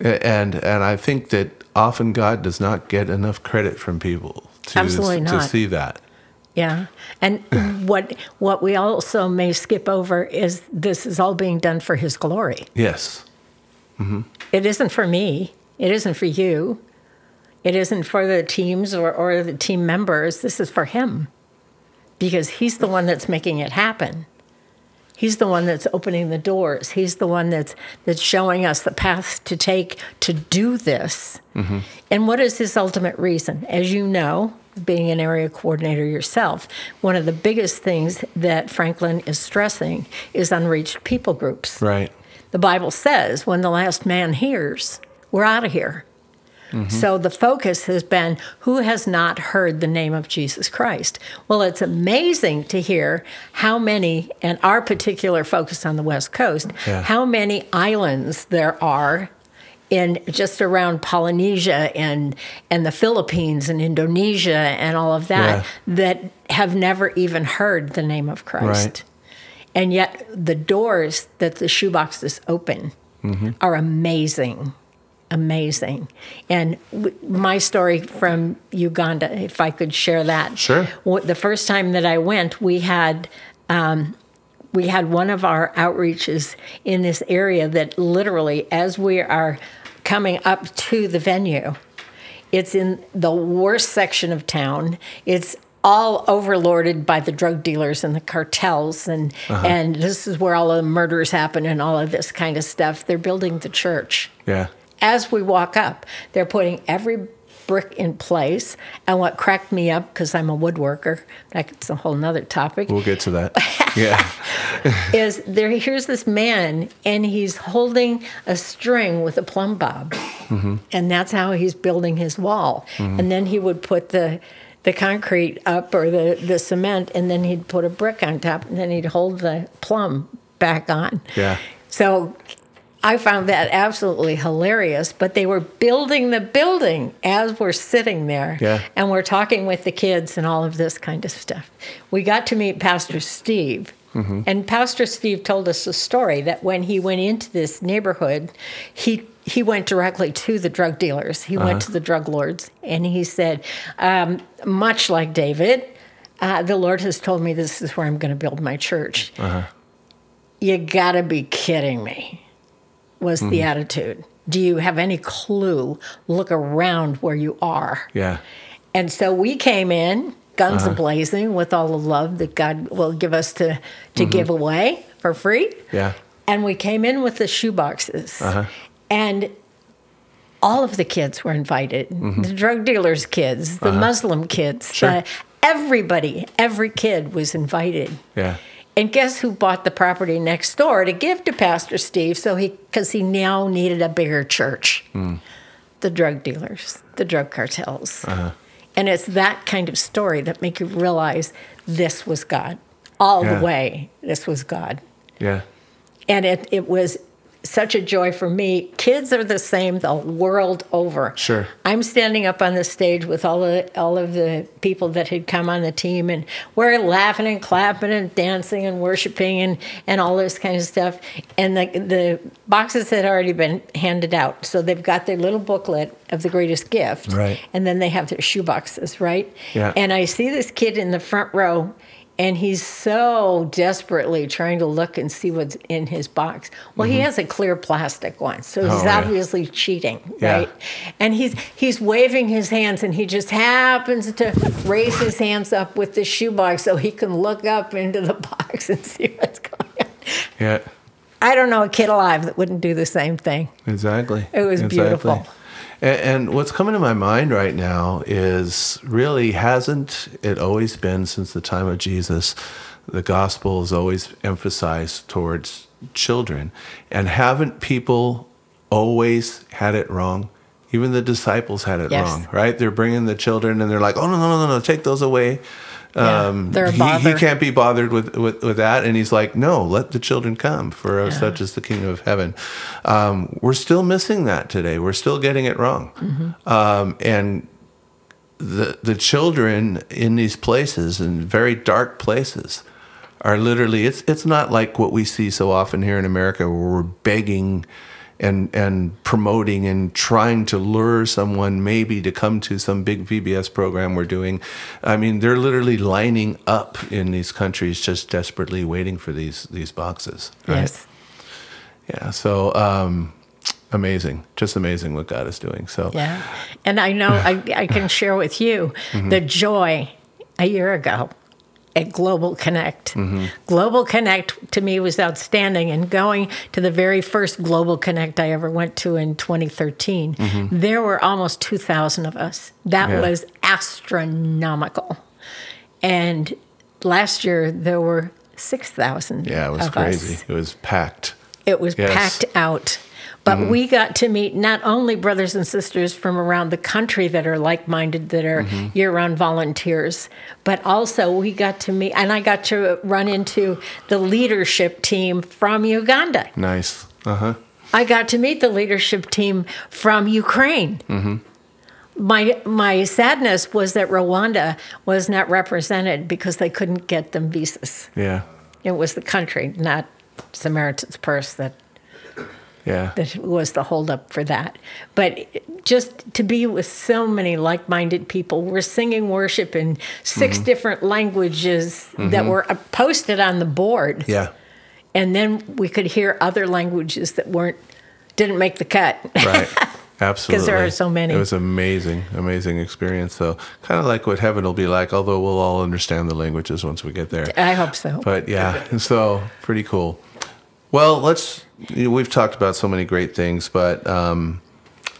And and I think that often God does not get enough credit from people to, Absolutely not. to see that. Yeah. And what what we also may skip over is this is all being done for His glory. Yes. Mm-hmm. It isn't for me. It isn't for you. It isn't for the teams or, or the team members. This is for Him. Because He's the one that's making it happen. He's the one that's opening the doors. He's the one that's, that's showing us the path to take to do this. Mm-hmm. And what is His ultimate reason? As you know, being an area coordinator yourself, one of the biggest things that Franklin is stressing is unreached people groups. Right. The Bible says, when the last man hears, we're out of here. Mm-hmm. So the focus has been, who has not heard the name of Jesus Christ? Well, it's amazing to hear how many, and our particular focus on the West Coast, yeah. how many islands there are in just around Polynesia and, and the Philippines and Indonesia and all of that, yeah. that have never even heard the name of Christ. Right. And yet the doors that the shoeboxes open mm-hmm. are amazing. Amazing. And my story from Uganda, if I could share that. Sure. The first time that I went, we had um, we had one of our outreaches in this area that literally, as we are coming up to the venue, it's in the worst section of town. It's all overlorded by the drug dealers and the cartels, and, uh-huh. and this is where all of the murders happen and all of this kind of stuff. They're building the church. Yeah. As we walk up, they're putting every brick in place. And what cracked me up, because I'm a woodworker, that's a whole nother topic. We'll get to that. Yeah. is there, here's this man, and he's holding a string with a plumb bob. Mm-hmm. And that's how he's building his wall. Mm-hmm. And then he would put the the concrete up, or the, the cement, and then he'd put a brick on top, and then he'd hold the plumb back on. Yeah. So... I found that absolutely hilarious, but they were building the building as we're sitting there, yeah. and we're talking with the kids and all of this kind of stuff. We got to meet Pastor Steve, mm-hmm. and Pastor Steve told us a story that when he went into this neighborhood, he he went directly to the drug dealers. He uh-huh. went to the drug lords, and he said, um, much like David, uh, the Lord has told me this is where I'm going to build my church. Uh-huh. You got to be kidding me. Was mm-hmm. the attitude. Do you have any clue? Look around where you are. Yeah. And so we came in, guns uh-huh. a-blazing, with all the love that God will give us to, to mm-hmm. give away for free. Yeah. And we came in with the shoeboxes. Uh-huh. And all of the kids were invited. Mm-hmm. The drug dealers' kids, the uh-huh. Muslim kids. Sure. The, everybody, every kid was invited. Yeah. And guess who bought the property next door to give to Pastor Steve, so he, because he now needed a bigger church? Mm. The drug dealers, the drug cartels. Uh-huh. And it's that kind of story that make you realize this was God. All yeah. the way, this was God. Yeah. And it, it was such a joy for me. Kids are the same the world over. Sure. I'm standing up on the stage with all of, all of the people that had come on the team, and we're laughing and clapping and dancing and worshiping and, and all this kind of stuff. And the, the boxes had already been handed out. So they've got their little booklet of The Greatest Gift. Right. And then they have their shoe boxes, right? Yeah. And I see this kid in the front row, and he's so desperately trying to look and see what's in his box. Well, mm-hmm. he has a clear plastic one, so he's oh, obviously yeah. cheating, yeah. right? And he's he's waving his hands, and he just happens to raise his hands up with the shoebox so he can look up into the box and see what's going on. Yeah. I don't know a kid alive that wouldn't do the same thing. Exactly. It was exactly. beautiful. And what's coming to my mind right now is, really, hasn't it always been since the time of Jesus, the gospel is always emphasized towards children? And haven't people always had it wrong? Even the disciples had it yes. wrong, right? They're bringing the children and they're like, oh, no, no, no, no, take those away. Yeah, um, they're a bother. He, he can't be bothered with, with, with that. And he's like, no, let the children come, for yeah. such is the kingdom of heaven. Um, we're still missing that today. We're still getting it wrong. Mm-hmm. um, and the, the children in these places, in very dark places, are literally, it's, it's not like what we see so often here in America, where we're begging And, and promoting and trying to lure someone maybe to come to some big V B S program we're doing. I mean, they're literally lining up in these countries just desperately waiting for these these boxes. Right? Yes. Yeah, so um, amazing. Just amazing what God is doing. So yeah. And I know I, I can share with you mm-hmm. the joy a year ago at Global Connect. Mm-hmm. Global Connect to me was outstanding, and going to the very first Global Connect I ever went to in twenty thirteen, mm-hmm. there were almost two thousand of us. That yeah. was astronomical. And last year there were six thousand. Yeah, it was of crazy. Us. It was packed. It was yes. packed out. But mm-hmm. we got to meet not only brothers and sisters from around the country that are like-minded, that are mm-hmm. year-round volunteers, but also we got to meet, and I got to run into the leadership team from Uganda. Nice. Uh-huh. I got to meet the leadership team from Ukraine. Mm-hmm. My my sadness was that Rwanda was not represented because they couldn't get them visas. Yeah. It was the country, not Samaritan's Purse, that... Yeah. That was the holdup for that. But just to be with so many like-minded people, we're singing worship in six mm-hmm. different languages mm-hmm. that were posted on the board. Yeah. And then we could hear other languages that weren't, didn't make the cut. Right. Absolutely. Because there are so many. It was amazing, amazing experience, though. Kind of like what heaven will be like, although we'll all understand the languages once we get there. I hope so. But yeah, so pretty cool. Well, let's, we've talked about so many great things, but um,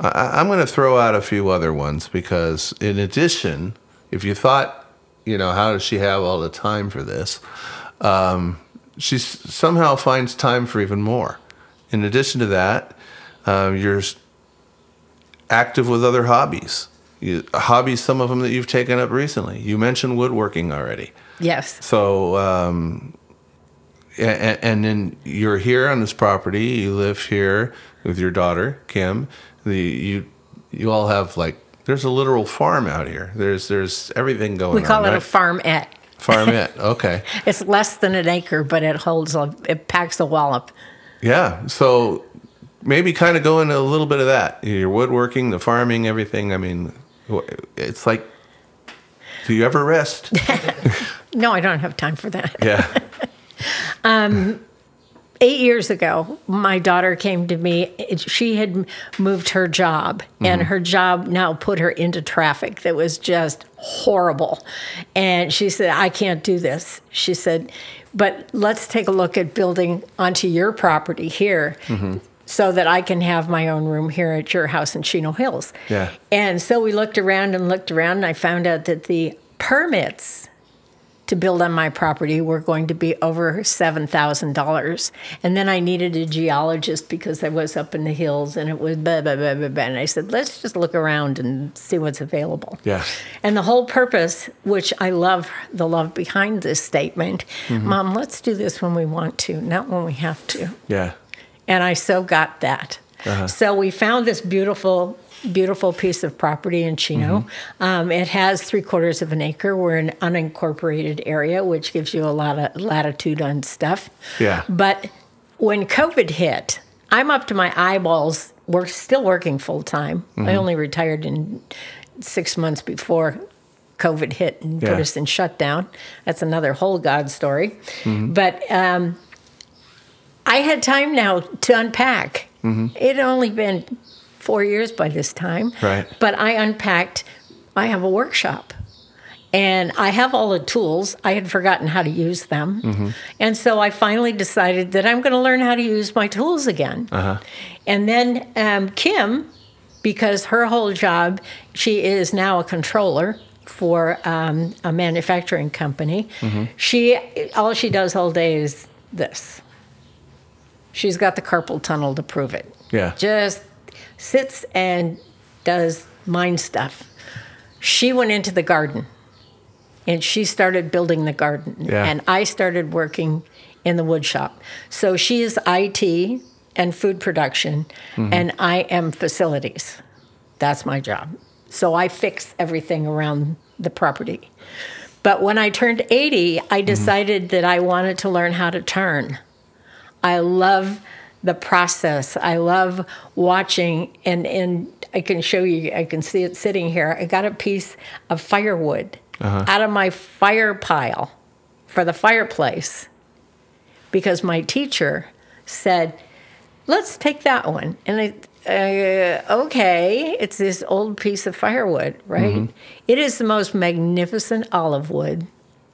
I, I'm going to throw out a few other ones, because in addition, if you thought, you know, how does she have all the time for this? Um, she somehow finds time for even more. In addition to that, um, you're active with other hobbies. You, hobbies, some of them that you've taken up recently. You mentioned woodworking already. Yes. So... Um, And then you're here on this property. You live here with your daughter, Kim. The you you all have, like, there's a literal farm out here. There's there's everything going on. We call it a farmette. Farmette, okay. It's less than an acre, but it holds a, it packs a wallop. Yeah. So maybe kind of go into a little bit of that. Your woodworking, the farming, everything. I mean, it's like, do you ever rest? No, I don't have time for that. Yeah. Um, eight years ago, my daughter came to me. She had moved her job, mm-hmm. and her job now put her into traffic that was just horrible. And she said, I can't do this. She said, but let's take a look at building onto your property here mm-hmm. so that I can have my own room here at your house in Chino Hills. Yeah. And so we looked around and looked around, and I found out that the permits to build on my property were going to be over seven thousand dollars. And then I needed a geologist because I was up in the hills, and it was blah, blah, blah, blah, blah. And I said, let's just look around and see what's available. Yeah. And the whole purpose, which I love the love behind this statement, mm-hmm. Mom, let's do this when we want to, not when we have to. Yeah. And I so got that. Uh-huh. So we found this beautiful, beautiful piece of property in Chino. Mm-hmm. Um, it has three quarters of an acre. We're in an unincorporated area, which gives you a lot of latitude on stuff. Yeah. But when COVID hit, I'm up to my eyeballs. We're still working full time. Mm-hmm. I only retired in six months before COVID hit and yeah. put us in shutdown. That's another whole God story. Mm-hmm. But um, I had time now to unpack. Mm-hmm. It had only been four years by this time. Right. But I unpacked. I have a workshop. And I have all the tools. I had forgotten how to use them. Mm-hmm. And so I finally decided that I'm going to learn how to use my tools again. Uh-huh. And then um, Kim, because her whole job, she is now a controller for um, a manufacturing company. Mm-hmm. She all she does all day is this. She's got the carpal tunnel to prove it. Yeah. Just sits and does mind stuff. She went into the garden. And she started building the garden, yeah. and I started working in the wood shop. So she is I T and food production, mm-hmm. and I am facilities. That's my job. So I fix everything around the property. But when I turned eighty, I decided mm-hmm. that I wanted to learn how to turn. I love the process. I love watching, and, and I can show you, I can see it sitting here. I got a piece of firewood. Uh-huh. Out of my fire pile for the fireplace because my teacher said, let's take that one. And I, uh, okay, it's this old piece of firewood, right? Mm-hmm. It is the most magnificent olive wood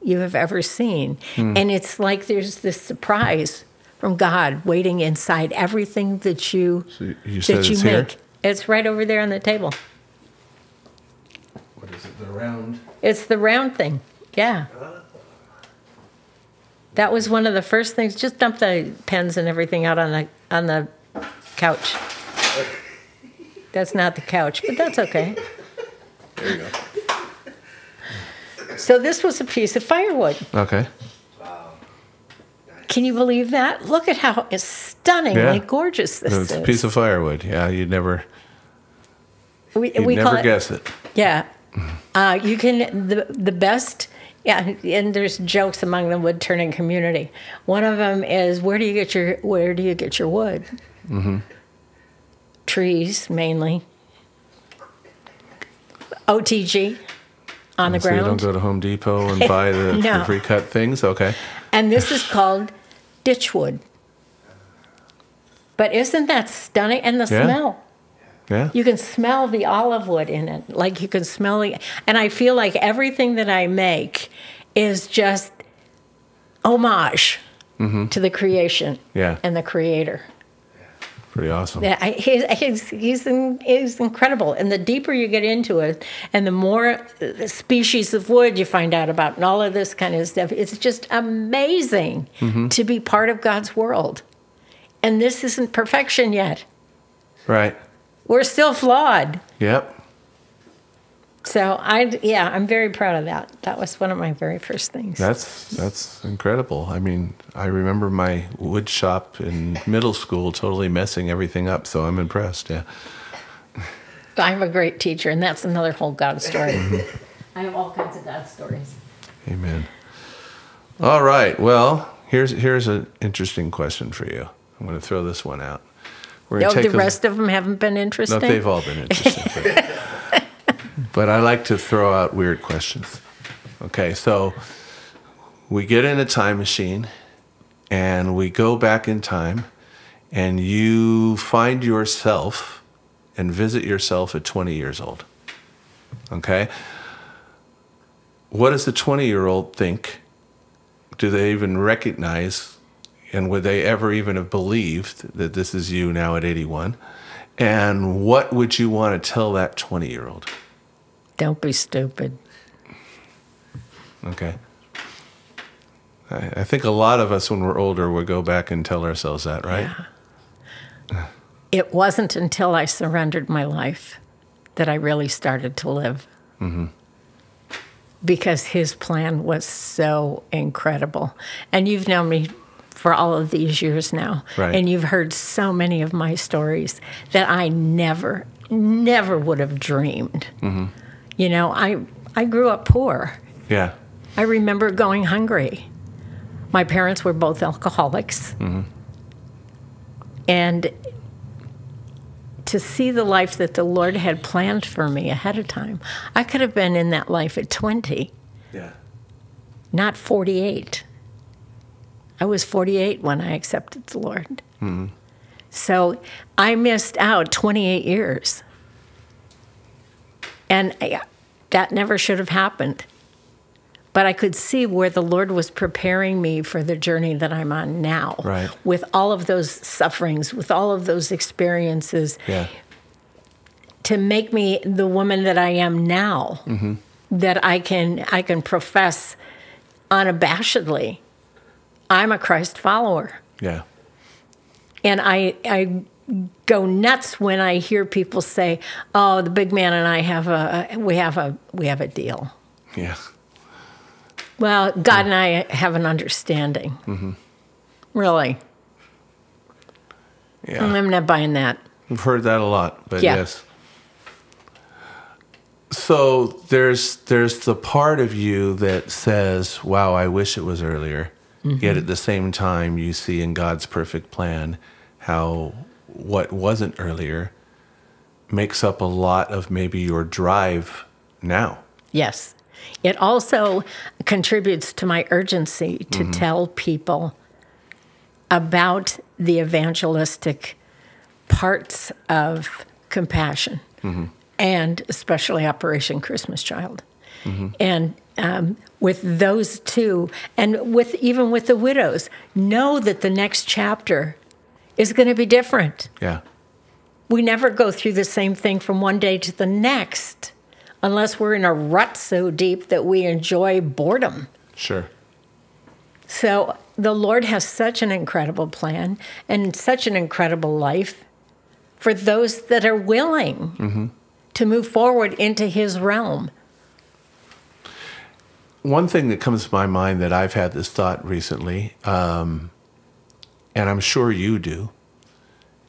you have ever seen. Mm. And it's like there's this surprise from God waiting inside everything that you, so you said that you it's make. Here? It's right over there on the table. What is it, the round... It's the round thing, yeah. That was one of the first things. Just dump the pens and everything out on the on the couch. That's not the couch, but that's okay. There you go. So this was a piece of firewood. Okay. Wow. Can you believe that? Look at how stunningly yeah. gorgeous this it's is. It's a piece of firewood. Yeah, you'd never. We you'd we never call it, guess it. Yeah. Uh, you can, the, the best, yeah, and there's jokes among the wood turning community. One of them is, where do you get your, where do you get your wood? Mm-hmm. Trees, mainly. O T G, on and the so ground. So you don't go to Home Depot and buy the, no. the pre-cut things? Okay. And this is called ditch wood. But isn't that stunning? And the yeah. smell. Yeah. You can smell the olive wood in it. Like you can smell it. And I feel like everything that I make is just homage mm-hmm. to the creation yeah. and the creator. Pretty awesome. Yeah, I, he, he's, he's, in, he's incredible. And the deeper you get into it and the more species of wood you find out about and all of this kind of stuff, it's just amazing mm-hmm. to be part of God's world. And this isn't perfection yet. Right. We're still flawed. Yep. So I, yeah, I'm very proud of that. That was one of my very first things. That's that's incredible. I mean, I remember my wood shop in middle school totally messing everything up. So I'm impressed. Yeah. I have a great teacher, and that's another whole God story. Mm-hmm. I have all kinds of God stories. Amen. All right. Well, here's here's an interesting question for you. I'm going to throw this one out. No, the rest a, of them haven't been interesting? No, they've all been interesting. But, but I like to throw out weird questions. Okay, so we get in a time machine, and we go back in time, and you find yourself and visit yourself at twenty years old. Okay? What does the twenty-year-old think? Do they even recognize... And would they ever even have believed that this is you now at eighty-one? And what would you want to tell that twenty-year-old? Don't be stupid. Okay. I, I think a lot of us when we're older would go back and tell ourselves that, right? Yeah. It wasn't until I surrendered my life that I really started to live. Mm-hmm. Because his plan was so incredible. And you've known me for all of these years now. Right. And you've heard so many of my stories that I never, never would have dreamed. Mm-hmm. You know, I I grew up poor. Yeah. I remember going hungry. My parents were both alcoholics. Mm-hmm. And to see the life that the Lord had planned for me ahead of time, I could have been in that life at twenty. Yeah. Not forty-eight. I was forty-eight when I accepted the Lord. Mm-hmm. So I missed out twenty-eight years. And I, that never should have happened. But I could see where the Lord was preparing me for the journey that I'm on now. Right. With all of those sufferings, with all of those experiences, yeah, to make me the woman that I am now, mm-hmm, that I can, I can profess unabashedly. I'm a Christ follower. Yeah. And I, I go nuts when I hear people say, "Oh, the big man and I have a we have a we have a deal." Yeah. Well, God, yeah, and I have an understanding. Mm-hmm. Really. Yeah. I'm not buying that. We've heard that a lot, but yeah, yes. So there's there's the part of you that says, "Wow, I wish it was earlier." Mm-hmm. Yet at the same time, you see in God's perfect plan how what wasn't earlier makes up a lot of maybe your drive now. Yes. It also contributes to my urgency to mm-hmm. tell people about the evangelistic parts of Compassion, mm-hmm, and especially Operation Christmas Child. Mm-hmm. And Um, with those two, and with even with the widows, know that the next chapter is going to be different. Yeah, we never go through the same thing from one day to the next, unless we're in a rut so deep that we enjoy boredom. Sure. So the Lord has such an incredible plan and such an incredible life for those that are willing, mm-hmm, to move forward into His realm. One thing that comes to my mind that I've had this thought recently, um, and I'm sure you do,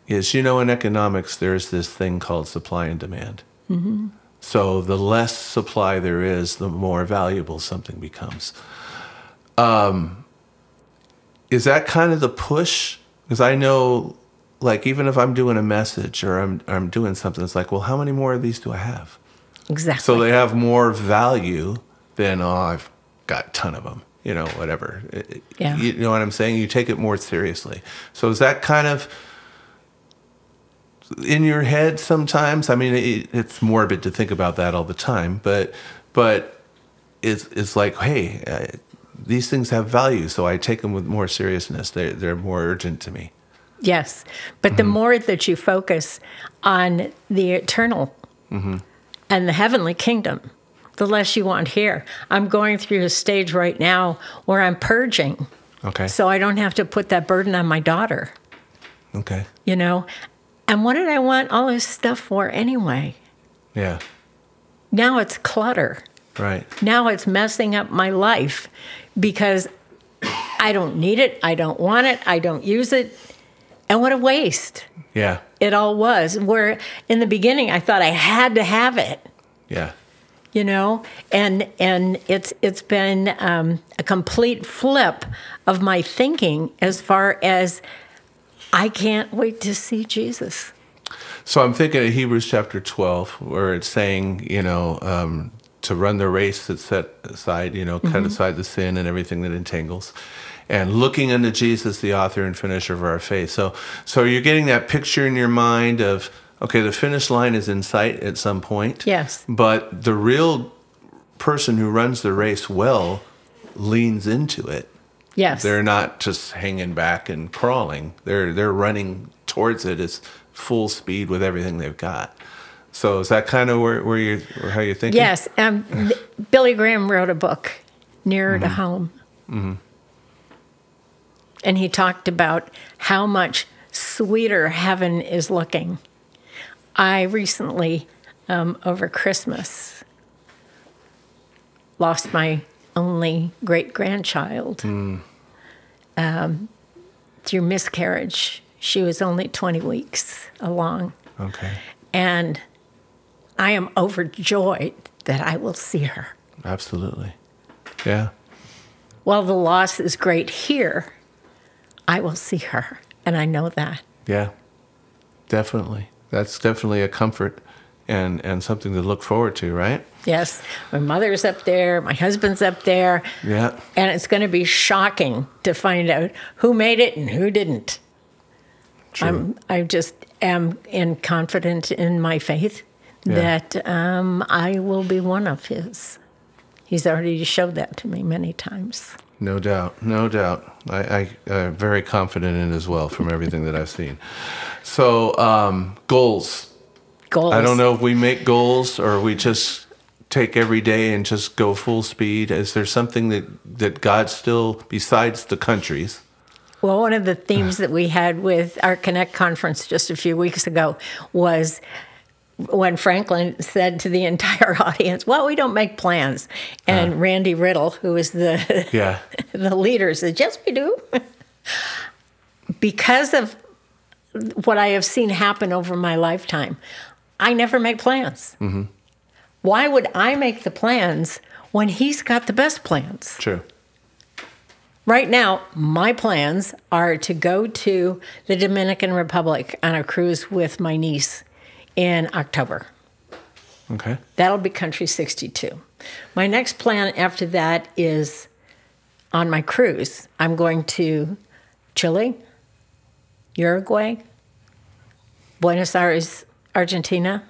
is, you know, in economics, there's this thing called supply and demand. Mm-hmm. So the less supply there is, the more valuable something becomes. Um, is that kind of the push? Because I know, like, even if I'm doing a message or I'm, I'm doing something, it's like, well, how many more of these do I have? Exactly. So they have more value then, oh, I've got a ton of them, you know, whatever. Yeah. You know what I'm saying? You take it more seriously. So is that kind of in your head sometimes? I mean, it, it's morbid to think about that all the time, but but it's, it's like, hey, uh, these things have value, so I take them with more seriousness. They're, they're more urgent to me. Yes, but mm-hmm, the more that you focus on the eternal, mm-hmm, and the heavenly kingdom, the less you want here. I'm going through a stage right now where I'm purging. Okay. So I don't have to put that burden on my daughter. Okay. You know? And what did I want all this stuff for anyway? Yeah. Now it's clutter. Right. Now it's messing up my life because I don't need it. I don't want it. I don't use it. And what a waste. Yeah. It all was. Where in the beginning I thought I had to have it. Yeah. You know, and and it's it's been um, a complete flip of my thinking as far as I can't wait to see Jesus. So I'm thinking of Hebrews chapter twelve, where it's saying, you know, um, to run the race that's set aside, you know, mm-hmm, cut aside the sin and everything that entangles, and looking unto Jesus, the author and finisher of our faith. So so you're getting that picture in your mind of, okay, the finish line is in sight at some point. Yes. But the real person who runs the race well leans into it. Yes. They're not just hanging back and crawling. They're they're running towards it as full speed with everything they've got. So is that kind of where, where you're, how you're thinking? Yes. Um, Billy Graham wrote a book, Nearer mm-hmm. to Home. Mm-hmm. And he talked about how much sweeter heaven is looking. I recently, um, over Christmas, lost my only great-grandchild. Mm. Um, through miscarriage. She was only twenty weeks along. Okay. And I am overjoyed that I will see her. Absolutely. Yeah. While the loss is great here, I will see her, and I know that. Yeah, definitely. That's definitely a comfort and, and something to look forward to, right? Yes. My mother's up there. My husband's up there. Yeah. And it's going to be shocking to find out who made it and who didn't. True. I'm, I just am in confident in my faith yeah. that um, I will be one of his. He's already showed that to me many times. No doubt, no doubt. I, I, I'm very confident in it as well from everything that I've seen. So um, goals. Goals. I don't know if we make goals or we just take every day and just go full speed. Is there something that, that God still, besides the countries? Well, one of the themes that we had with our Connect conference just a few weeks ago was when Franklin said to the entire audience, well, we don't make plans. And uh, Randy Riddle, who is the, yeah. the leader, said, yes, we do. Because of what I have seen happen over my lifetime, I never make plans. Mm-hmm. Why would I make the plans when he's got the best plans? True. Right now, my plans are to go to the Dominican Republic on a cruise with my niece in October. Okay. That'll be country sixty-two. My next plan after that is on my cruise. I'm going to Chile, Uruguay, Buenos Aires, Argentina,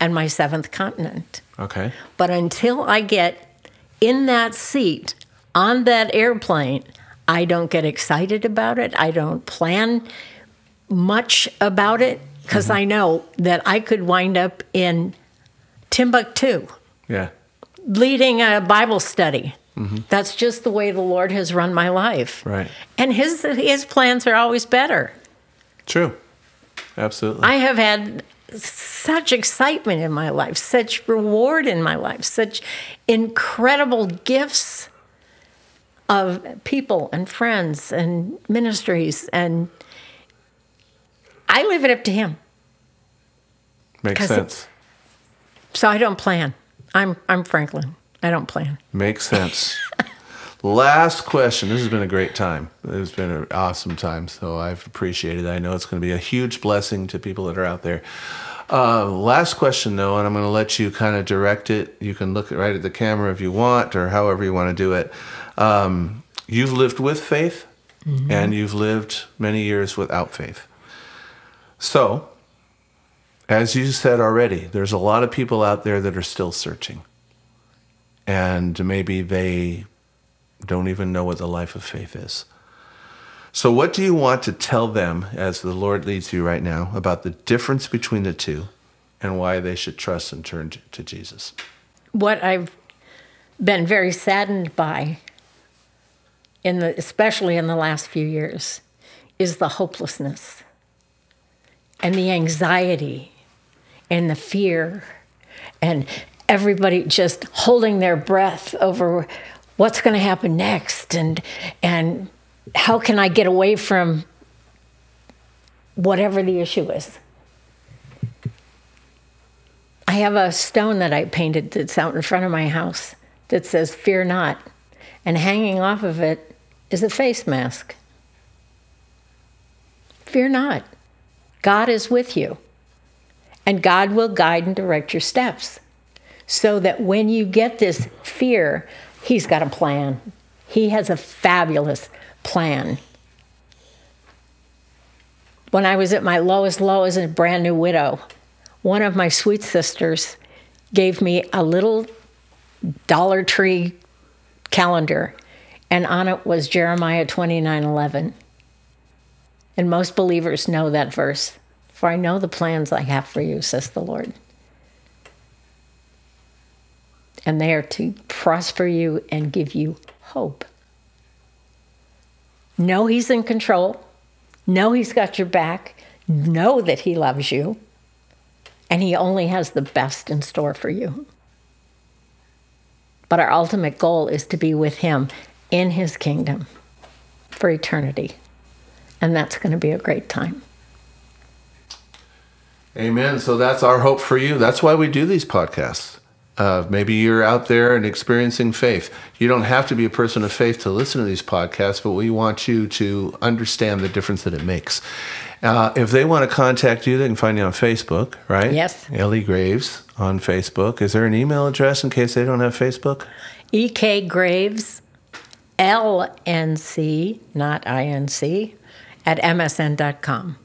and my seventh continent. Okay. But until I get in that seat on that airplane, I don't get excited about it. I don't plan much about it. Because mm-hmm. I know that I could wind up in Timbuktu, yeah, leading a Bible study. Mm-hmm. That's just the way the Lord has run my life. Right. And his his plans are always better. True. Absolutely. I have had such excitement in my life, such reward in my life, such incredible gifts of people and friends and ministries, and I leave it up to him. Makes sense. It, so I don't plan. I'm I'm Franklin. I don't plan. Makes sense. Last question. This has been a great time. It's been an awesome time, so I've appreciated it. I know it's going to be a huge blessing to people that are out there. Uh, last question, though, and I'm going to let you kind of direct it. You can look right at the camera if you want or however you want to do it. Um, you've lived with faith, mm-hmm. and you've lived many years without faith. So, as you said already, there's a lot of people out there that are still searching. And maybe they don't even know what the life of faith is. So what do you want to tell them, as the Lord leads you right now, about the difference between the two and why they should trust and turn to Jesus? What I've been very saddened by, in the, especially in the last few years, is the hopelessness. And the anxiety and the fear and everybody just holding their breath over what's going to happen next and and how can I get away from whatever the issue is. I have a stone that I painted that's out in front of my house that says, "Fear not," and hanging off of it is a face mask. Fear not. God is with you, and God will guide and direct your steps so that when you get this fear, he's got a plan. He has a fabulous plan. When I was at my lowest low as a brand new widow, one of my sweet sisters gave me a little Dollar Tree calendar, and on it was Jeremiah twenty-nine eleven. And most believers know that verse. For I know the plans I have for you, says the Lord. And they are to prosper you and give you hope. Know he's in control. Know he's got your back. Know that he loves you. And he only has the best in store for you. But our ultimate goal is to be with him in his kingdom for eternity. and that's going to be a great time. Amen. So that's our hope for you. That's why we do these podcasts. Uh, maybe you're out there and experiencing faith. You don't have to be a person of faith to listen to these podcasts, but we want you to understand the difference that it makes. Uh, if they want to contact you, they can find you on Facebook, right? Yes. Ellie Graves on Facebook. Is there an email address in case they don't have Facebook? E K Graves, L N C, not I N C, at M S N dot com.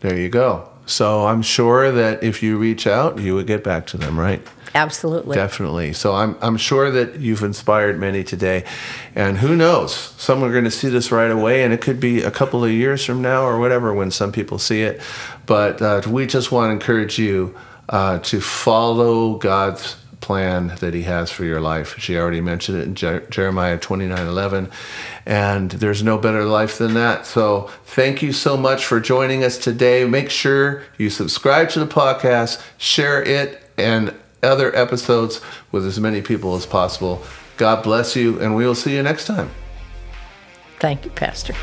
There you go. So I'm sure that if you reach out, you would get back to them, right? Absolutely. Definitely. So I'm, I'm sure that you've inspired many today. And who knows? Some are going to see this right away, and it could be a couple of years from now or whatever when some people see it. But uh, we just want to encourage you uh, to follow God's plan that he has for your life. She already mentioned it in Je Jeremiah twenty-nine eleven, and there's no better life than that. So thank you so much for joining us today. Make sure you subscribe to the podcast, share it and other episodes with as many people as possible. God bless you, and we will see you next time. Thank you, Pastor.